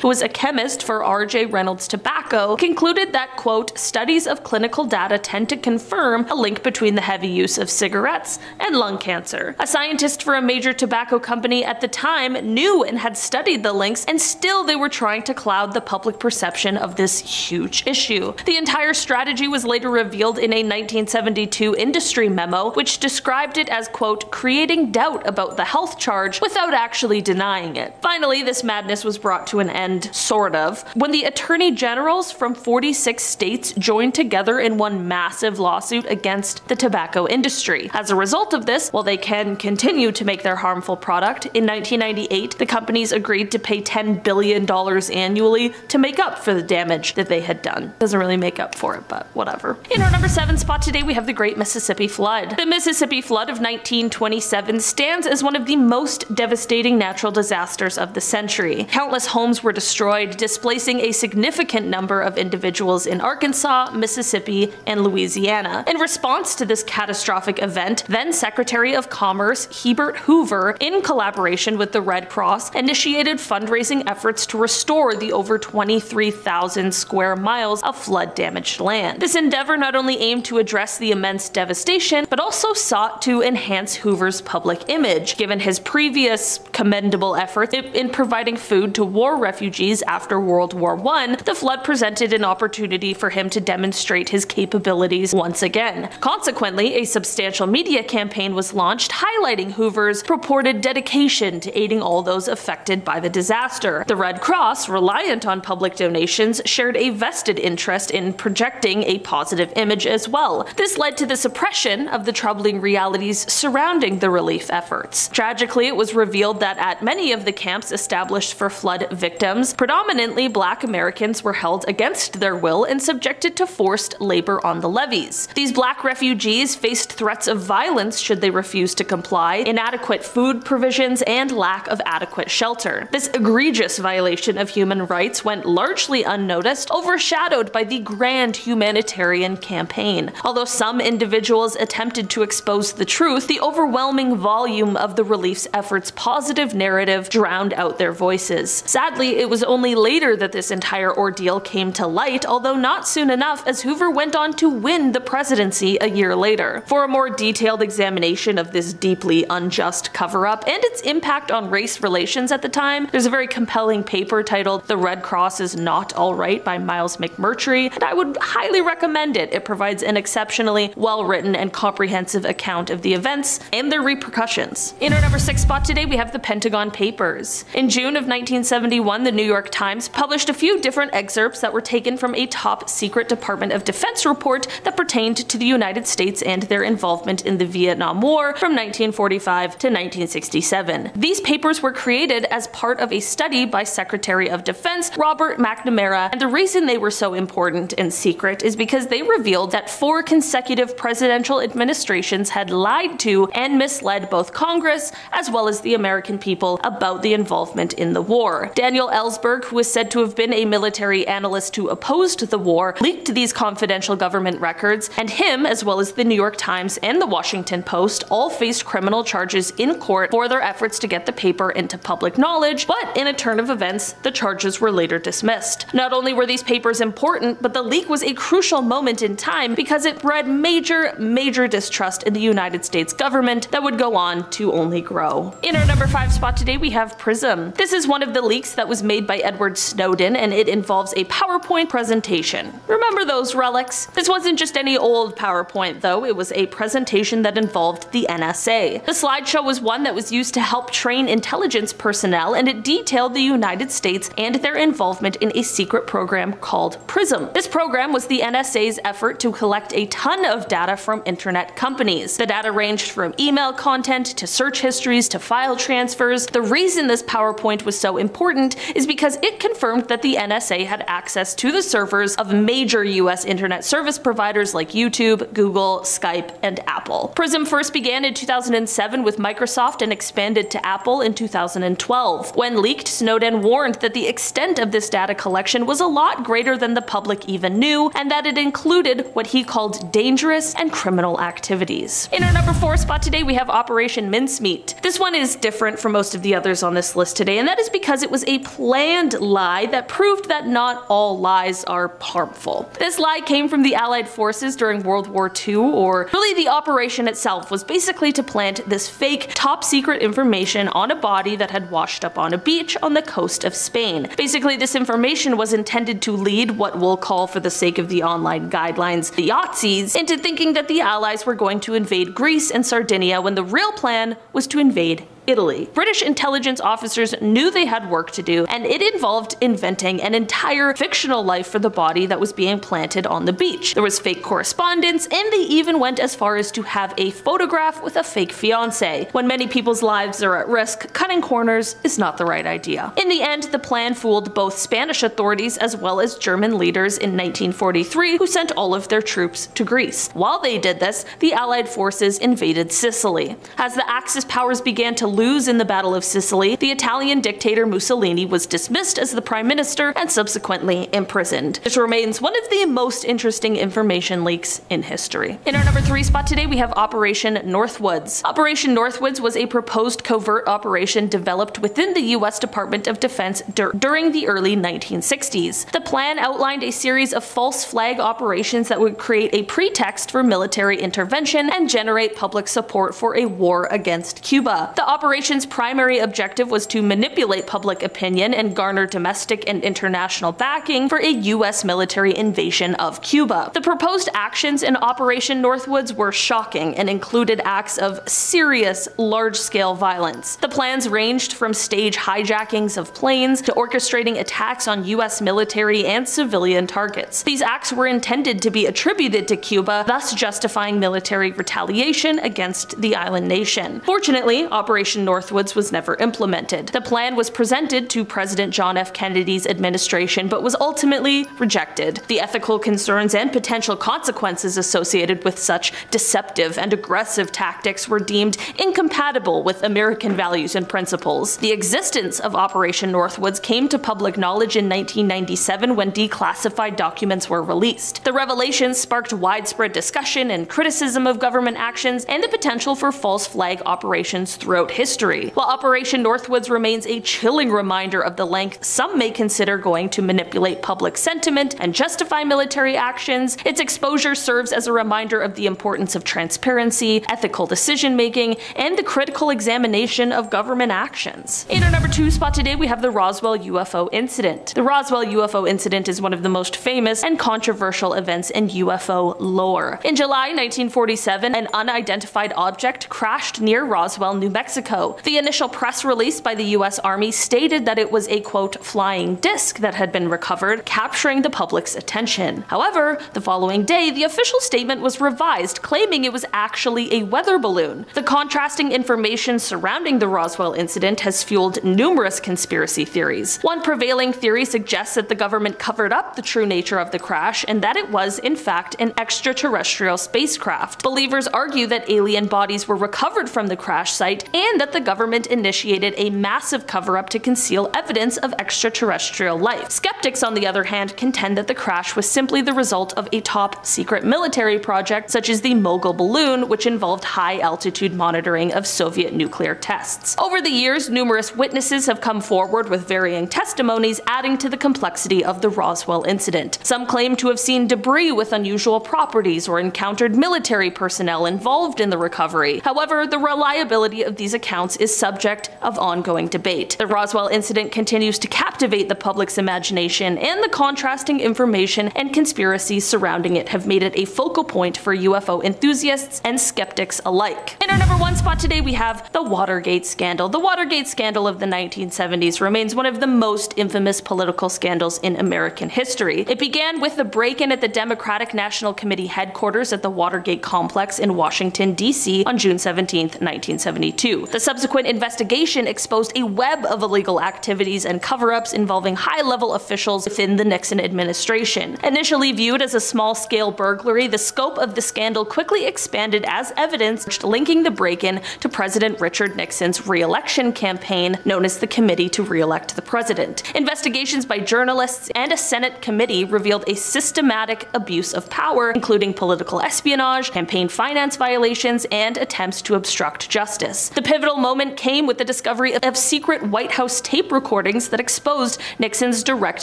who was a chemist for R.J. Reynolds Tobacco, concluded that, quote, studies of clinical data tend to confirm a link between the heavy use of cigarettes and lung cancer. A scientist for a major tobacco company at the time knew and had studied the links, and still they were trying to cloud the public perception of this huge issue. The entire strategy was later revealed in a 1972 industry memo, which described it as, quote, creating doubt about the health charge without actually denying it. Finally, this madness was brought to an end, sort of, when the attorney generals from 46 states joined together in one massive lawsuit against the tobacco industry. As a result of this, while they can continue to make their harmful product, in 1998 the companies agreed to pay $10 billion annually to make up for the damage that they had done. Doesn't really make up for it, but whatever. In our number 7 spot today, we have the Great Mississippi Flood. The Mississippi Flood of 1927 stands as one of the most devastating natural disasters disasters of the century. Countless homes were destroyed, displacing a significant number of individuals in Arkansas, Mississippi, and Louisiana. In response to this catastrophic event, then Secretary of Commerce Hubert Hoover, in collaboration with the Red Cross, initiated fundraising efforts to restore the over 23,000 square miles of flood-damaged land. This endeavor not only aimed to address the immense devastation, but also sought to enhance Hoover's public image, given his previous commendable efforts in providing food to war refugees after World War I. The flood presented an opportunity for him to demonstrate his capabilities once again. Consequently, a substantial media campaign was launched highlighting Hoover's purported dedication to aiding all those affected by the disaster. The Red Cross, reliant on public donations, shared a vested interest in projecting a positive image as well. This led to the suppression of the troubling realities surrounding the relief efforts. Tragically, it was revealed that at many of the camps established for flood victims, predominantly Black Americans were held against their will and subjected to forced labor on the levees. These Black refugees faced threats of violence should they refuse to comply, inadequate food provisions, and lack of adequate shelter. This egregious violation of human rights went largely unnoticed, overshadowed by the grand humanitarian campaign. Although some individuals attempted to expose the truth, the overwhelming volume of the relief's efforts' positive narrative drowned out their voices. Sadly, it was only later that this entire ordeal came to light, although not soon enough, as Hoover went on to win the presidency a year later. For a more detailed examination of this deeply unjust cover-up and its impact on race relations at the time, there's a very compelling paper titled "The Red Cross Is Not Alright" by Miles McMurtry, and I would highly recommend it. It provides an exceptionally well-written and comprehensive account of the events and their repercussions. In our number 6 spot today, we have the Pentagon Papers. In June of 1971, the New York Times published a few different excerpts that were taken from a top-secret Department of Defense report that pertained to the United States and their involvement in the Vietnam War from 1945 to 1967. These papers were created as part of a study by Secretary of Defense Robert McNamara, and the reason they were so important and secret is because they revealed that 4 consecutive presidential administrations had lied to and misled both Congress as well as the American people about the involvement in the war. Daniel Ellsberg, who is said to have been a military analyst who opposed the war, leaked these confidential government records, and him, as well as the New York Times and the Washington Post, all faced criminal charges in court for their efforts to get the paper into public knowledge, but in a turn of events, the charges were later dismissed. Not only were these papers important, but the leak was a crucial moment in time because it bred major distrust in the United States government that would go on to only grow. In our number 5 spot today, we have PRISM. This is one of the leaks that was made by Edward Snowden, and it involves a PowerPoint presentation. Remember those relics? This wasn't just any old PowerPoint though, it was a presentation that involved the NSA. The slideshow was one that was used to help train intelligence personnel, and it detailed the United States and their involvement in a secret program called PRISM. This program was the NSA's effort to collect a ton of data from internet companies. The data ranged from email content to search histories to file transfers. The reason this PowerPoint was so important is because it confirmed that the NSA had access to the servers of major US internet service providers like YouTube, Google, Skype, and Apple. PRISM first began in 2007 with Microsoft and expanded to Apple in 2012. When leaked, Snowden warned that the extent of this data collection was a lot greater than the public even knew, and that it included what he called dangerous and criminal activities. In our number 4 spot today, we have Operation Mincemeat. This one is different from most of the others on this list today, and that is because it was a planned lie that proved that not all lies are harmful. This lie came from the Allied forces during World War II, or really the operation itself was basically to plant this fake, top-secret information on a body that had washed up on a beach on the coast of Spain. Basically, this information was intended to lead what we'll call, for the sake of the online guidelines, the Yahtzees, into thinking that the Allies were going to invade Greece and Sardinia when the real plan was to invade Italy. British intelligence officers knew they had work to do, and it involved inventing an entire fictional life for the body that was being planted on the beach. There was fake correspondence, and they even went as far as to have a photograph with a fake fiance. When many people's lives are at risk, cutting corners is not the right idea. In the end, the plan fooled both Spanish authorities as well as German leaders in 1943, who sent all of their troops to Greece. While they did this, the Allied forces invaded Sicily. As the Axis powers began to lose in the Battle of Sicily, the Italian dictator Mussolini was dismissed as the prime minister and subsequently imprisoned. This remains one of the most interesting information leaks in history. In our number 3 spot today, we have Operation Northwoods. Operation Northwoods was a proposed covert operation developed within the U.S. Department of Defense during the early 1960s. The plan outlined a series of false flag operations that would create a pretext for military intervention and generate public support for a war against Cuba. The operation's primary objective was to manipulate public opinion and garner domestic and international backing for a U.S. military invasion of Cuba. The proposed actions in Operation Northwoods were shocking and included acts of serious, large-scale violence. The plans ranged from stage hijackings of planes to orchestrating attacks on U.S. military and civilian targets. These acts were intended to be attributed to Cuba, thus justifying military retaliation against the island nation. Fortunately, Operation Northwoods was never implemented. The plan was presented to President John F. Kennedy's administration, but was ultimately rejected. The ethical concerns and potential consequences associated with such deceptive and aggressive tactics were deemed incompatible with American values and principles. The existence of Operation Northwoods came to public knowledge in 1997 when declassified documents were released. The revelations sparked widespread discussion and criticism of government actions and the potential for false flag operations throughout history. While Operation Northwoods remains a chilling reminder of the length some may consider going to manipulate public sentiment and justify military actions, its exposure serves as a reminder of the importance of transparency, ethical decision-making, and the critical examination of government actions. In our number 2 spot today, we have the Roswell UFO incident. The Roswell UFO incident is one of the most famous and controversial events in UFO lore. In July 1947, an unidentified object crashed near Roswell, New Mexico. The initial press release by the U.S. Army stated that it was a, quote, flying disc that had been recovered, capturing the public's attention. However, the following day, the official statement was revised, claiming it was actually a weather balloon. The contrasting information surrounding the Roswell incident has fueled numerous conspiracy theories. One prevailing theory suggests that the government covered up the true nature of the crash and that it was, in fact, an extraterrestrial spacecraft. Believers argue that alien bodies were recovered from the crash site and that the government initiated a massive cover-up to conceal evidence of extraterrestrial life. Skeptics, on the other hand, contend that the crash was simply the result of a top-secret military project such as the Mogul balloon, which involved high-altitude monitoring of Soviet nuclear tests. Over the years, numerous witnesses have come forward with varying testimonies, adding to the complexity of the Roswell incident. Some claim to have seen debris with unusual properties or encountered military personnel involved in the recovery. However, the reliability of these accounts is subject of ongoing debate. The Roswell incident continues to captivate the public's imagination, and the contrasting information and conspiracies surrounding it have made it a focal point for UFO enthusiasts and skeptics alike. In our number 1 spot today, we have the Watergate scandal. The Watergate scandal of the 1970s remains one of the most infamous political scandals in American history. It began with the break-in at the Democratic National Committee headquarters at the Watergate complex in Washington, D.C. on June 17, 1972. The subsequent investigation exposed a web of illegal activities and cover-ups involving high-level officials within the Nixon administration. Initially viewed as a small-scale burglary, the scope of the scandal quickly expanded as evidence linking the break-in to President Richard Nixon's re-election campaign, known as the Committee to Re-elect the President. Investigations by journalists and a Senate committee revealed a systematic abuse of power, including political espionage, campaign finance violations, and attempts to obstruct justice. The pivotal moment came with the discovery of secret White House tape recordings that exposed Nixon's direct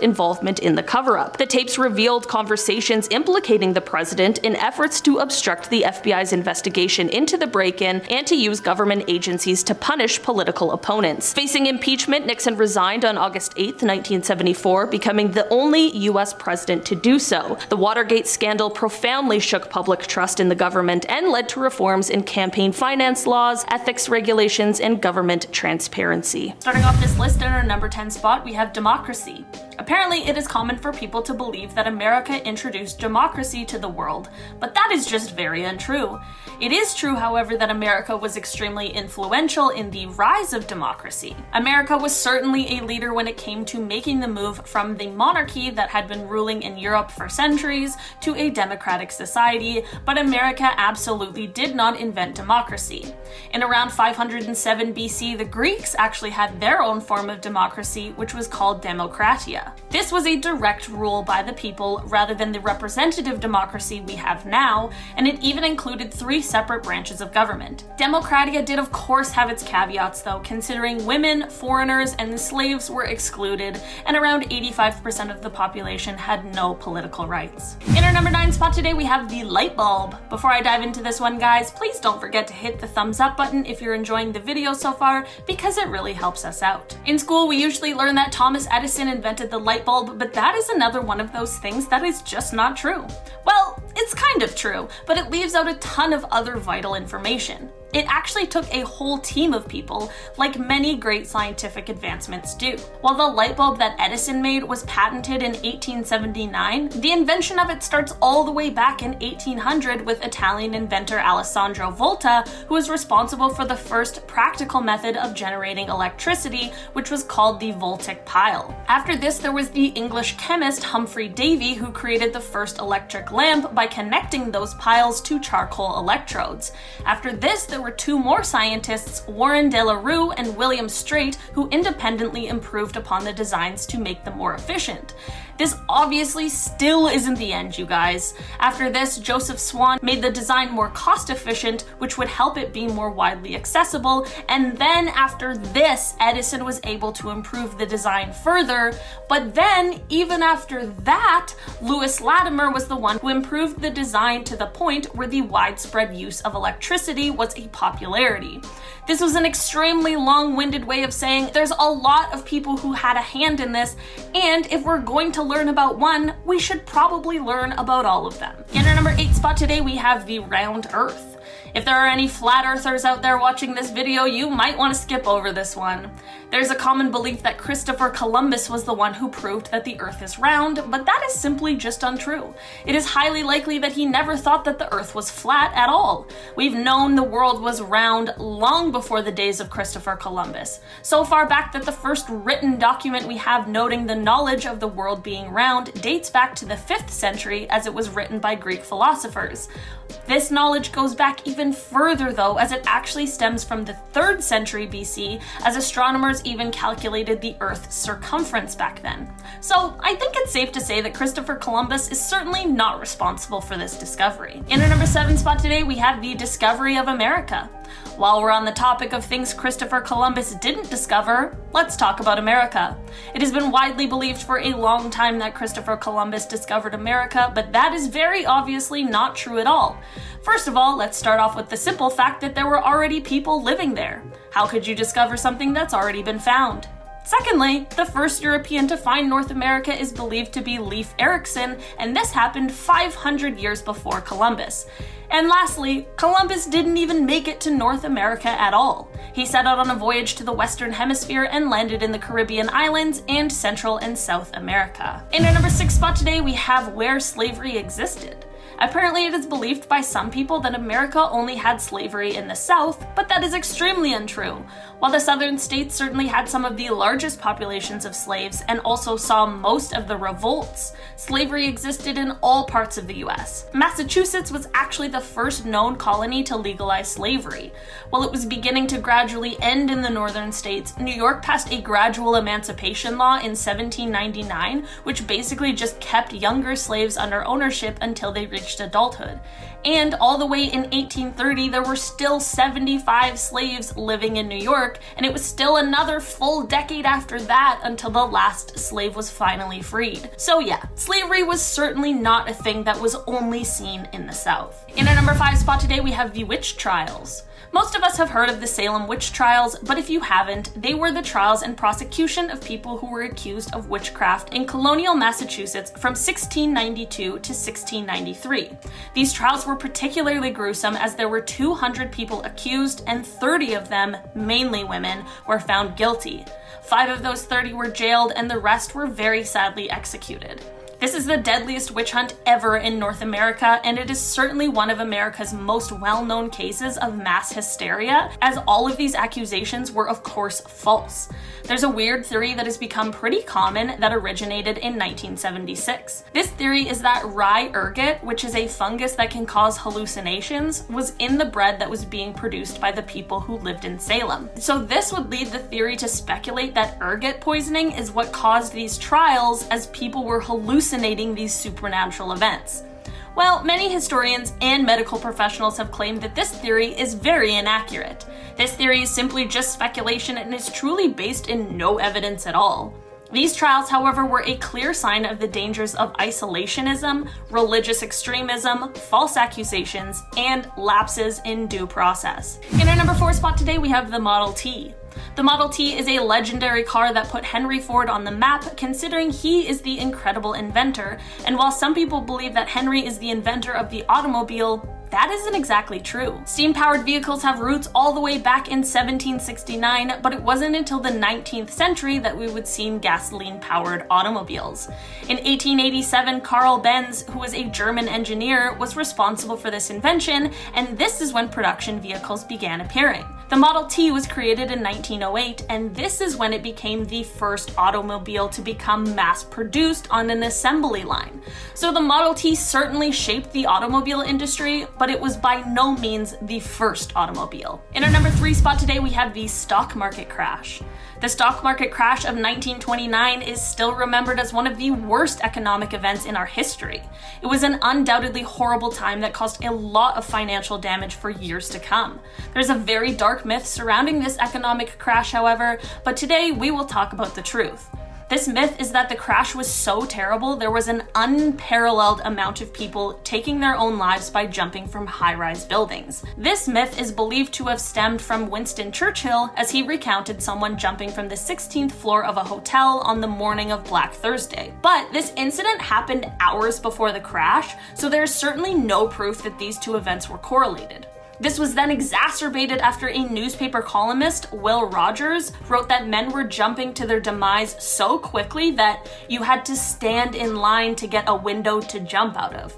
involvement in the cover-up. The tapes revealed conversations implicating the president in efforts to obstruct the FBI's investigation into the break-in and to use government agencies to punish political opponents. Facing impeachment, Nixon resigned on August 8, 1974, becoming the only U.S. president to do so. The Watergate scandal profoundly shook public trust in the government and led to reforms in campaign finance laws, ethics regulations, and government transparency. Starting off this list in our number 10 spot, we have democracy. Apparently, it is common for people to believe that America introduced democracy to the world, but that is just very untrue. It is true, however, that America was extremely influential in the rise of democracy. America was certainly a leader when it came to making the move from the monarchy that had been ruling in Europe for centuries to a democratic society, but America absolutely did not invent democracy. In around 500 107 BC, the Greeks actually had their own form of democracy, which was called Demokratia. This was a direct rule by the people rather than the representative democracy we have now, and it even included three separate branches of government. Demokratia did of course have its caveats though, considering women, foreigners, and slaves were excluded, and around 85% of the population had no political rights. In our number 9 spot today, we have the light bulb. Before I dive into this one, guys, please don't forget to hit the thumbs up button if you're enjoying the video so far, because it really helps us out. In school, we usually learn that Thomas Edison invented the light bulb, but that is another one of those things that is just not true. Well, it's kind of true, but it leaves out a ton of other vital information. It actually took a whole team of people, like many great scientific advancements do. While the light bulb that Edison made was patented in 1879, the invention of it starts all the way back in 1800 with Italian inventor Alessandro Volta, who was responsible for the first practical method of generating electricity, which was called the voltaic pile. After this, there was the English chemist Humphrey Davy, who created the first electric lamp by connecting those piles to charcoal electrodes. After this, there were two more scientists, Warren de la Rue and William Strait, who independently improved upon the designs to make them more efficient. This obviously still isn't the end, you guys. After this, Joseph Swan made the design more cost-efficient, which would help it be more widely accessible, and then after this, Edison was able to improve the design further, but then, even after that, Lewis Latimer was the one who improved the design to the point where the widespread use of electricity was a popularity. This was an extremely long-winded way of saying there's a lot of people who had a hand in this, and if we're going to learn about one, we should probably learn about all of them. In our number 8 spot today, we have the round earth. If there are any flat earthers out there watching this video, you might want to skip over this one. There's a common belief that Christopher Columbus was the one who proved that the earth is round, but that is simply just untrue. It is highly likely that he never thought that the earth was flat at all. We've known the world was round long before the days of Christopher Columbus, so far back that the first written document we have noting the knowledge of the world being round dates back to the 5th century as it was written by Greek philosophers. This knowledge goes back even further though, as it actually stems from the 3rd century BC, as astronomers even calculated the Earth's circumference back then. So I think it's safe to say that Christopher Columbus is certainly not responsible for this discovery. In our number 7 spot today, we have the discovery of America. While we're on the topic of things Christopher Columbus didn't discover, let's talk about America. It has been widely believed for a long time that Christopher Columbus discovered America, but that is very obviously not true at all. First of all, let's start off with the simple fact that there were already people living there. How could you discover something that's already been found? Secondly, the first European to find North America is believed to be Leif Erikson, and this happened 500 years before Columbus. And lastly, Columbus didn't even make it to North America at all. He set out on a voyage to the Western Hemisphere and landed in the Caribbean islands and Central and South America. In our number 6 spot today, we have where slavery existed. Apparently, it is believed by some people that America only had slavery in the South, but that is extremely untrue. While the southern states certainly had some of the largest populations of slaves and also saw most of the revolts, slavery existed in all parts of the US. Massachusetts was actually the first known colony to legalize slavery. While it was beginning to gradually end in the northern states, New York passed a gradual emancipation law in 1799, which basically just kept younger slaves under ownership until they reached adulthood. And all the way in 1830, there were still 75 slaves living in New York, and it was still another full decade after that until the last slave was finally freed. So yeah, slavery was certainly not a thing that was only seen in the South. In our number 5 spot today, we have the witch trials. Most of us have heard of the Salem witch trials, but if you haven't, they were the trials and prosecution of people who were accused of witchcraft in colonial Massachusetts from 1692 to 1693. These trials were particularly gruesome as there were 200 people accused and 30 of them, mainly women, were found guilty. 5 of those 30 were jailed and the rest were very sadly executed. This is the deadliest witch hunt ever in North America, and it is certainly one of America's most well-known cases of mass hysteria, as all of these accusations were of course false. There's a weird theory that has become pretty common that originated in 1976. This theory is that rye ergot, which is a fungus that can cause hallucinations, was in the bread that was being produced by the people who lived in Salem. So this would lead the theory to speculate that ergot poisoning is what caused these trials, as people were hallucinating these supernatural events. Well, many historians and medical professionals have claimed that this theory is very inaccurate. This theory is simply just speculation and is truly based in no evidence at all. These trials, however, were a clear sign of the dangers of isolationism, religious extremism, false accusations, and lapses in due process. In our number 4 spot today, we have the Model T. The Model T is a legendary car that put Henry Ford on the map, considering he is the incredible inventor, and while some people believe that Henry is the inventor of the automobile, that isn't exactly true. Steam-powered vehicles have roots all the way back in 1769, but it wasn't until the 19th century that we would see gasoline-powered automobiles. In 1887, Carl Benz, who was a German engineer, was responsible for this invention, and this is when production vehicles began appearing. The Model T was created in 1908, and this is when it became the first automobile to become mass-produced on an assembly line. So the Model T certainly shaped the automobile industry, but it was by no means the first automobile. In our number 3 spot today, we have the stock market crash. The stock market crash of 1929 is still remembered as one of the worst economic events in our history. It was an undoubtedly horrible time that caused a lot of financial damage for years to come. There's a very dark myth surrounding this economic crash, however, but today we will talk about the truth. This myth is that the crash was so terrible there was an unparalleled amount of people taking their own lives by jumping from high-rise buildings. This myth is believed to have stemmed from Winston Churchill, as he recounted someone jumping from the 16th floor of a hotel on the morning of Black Thursday. But this incident happened hours before the crash, so there is certainly no proof that these two events were correlated. This was then exacerbated after a newspaper columnist, Will Rogers, wrote that men were jumping to their demise so quickly that you had to stand in line to get a window to jump out of.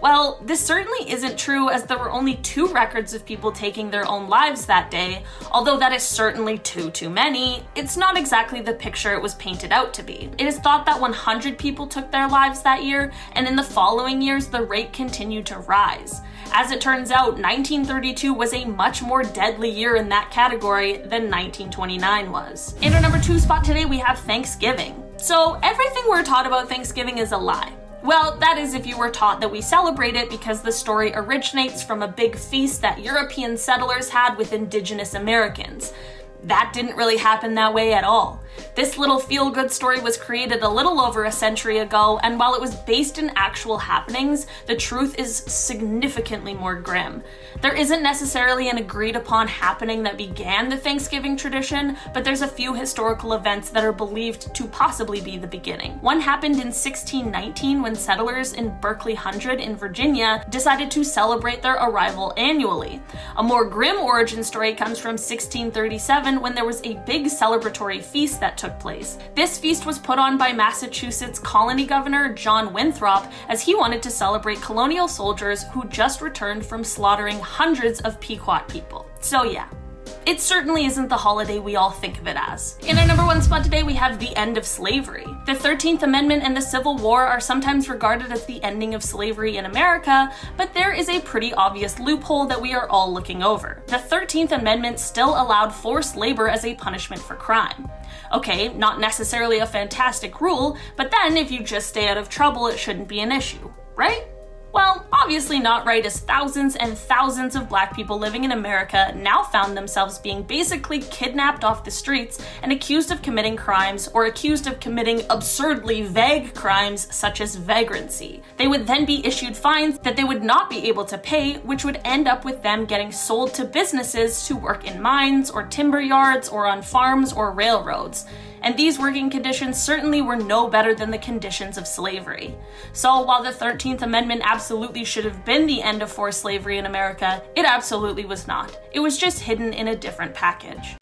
Well, this certainly isn't true, as there were only 2 records of people taking their own lives that day, although that is certainly too many. It's not exactly the picture it was painted out to be. It is thought that 100 people took their lives that year, and in the following years the rate continued to rise. As it turns out, 1932 was a much more deadly year in that category than 1929 was. In our number 2 spot today, we have Thanksgiving. So everything we're taught about Thanksgiving is a lie. Well, that is if you were taught that we celebrate it, because the story originates from a big feast that European settlers had with indigenous Americans. That didn't really happen that way at all. This little feel-good story was created a little over a century ago, and while it was based in actual happenings, the truth is significantly more grim. There isn't necessarily an agreed-upon happening that began the Thanksgiving tradition, but there's a few historical events that are believed to possibly be the beginning. One happened in 1619 when settlers in Berkeley Hundred in Virginia decided to celebrate their arrival annually. A more grim origin story comes from 1637, when there was a big celebratory feast that took place. This feast was put on by Massachusetts colony governor John Winthrop, as he wanted to celebrate colonial soldiers who just returned from slaughtering hundreds of Pequot people. So yeah, it certainly isn't the holiday we all think of it as. In our number 1 spot today, we have the end of slavery. The 13th Amendment and the Civil War are sometimes regarded as the ending of slavery in America, but there is a pretty obvious loophole that we are all looking over. The 13th Amendment still allowed forced labor as a punishment for crime. Okay, not necessarily a fantastic rule, but then if you just stay out of trouble, it shouldn't be an issue, right? Well, obviously not right, as thousands and thousands of black people living in America now found themselves being basically kidnapped off the streets and accused of committing crimes, or accused of committing absurdly vague crimes such as vagrancy. They would then be issued fines that they would not be able to pay, which would end up with them getting sold to businesses to work in mines or timber yards or on farms or railroads. And these working conditions certainly were no better than the conditions of slavery. So while the 13th Amendment absolutely should have been the end of forced slavery in America, it absolutely was not. It was just hidden in a different package.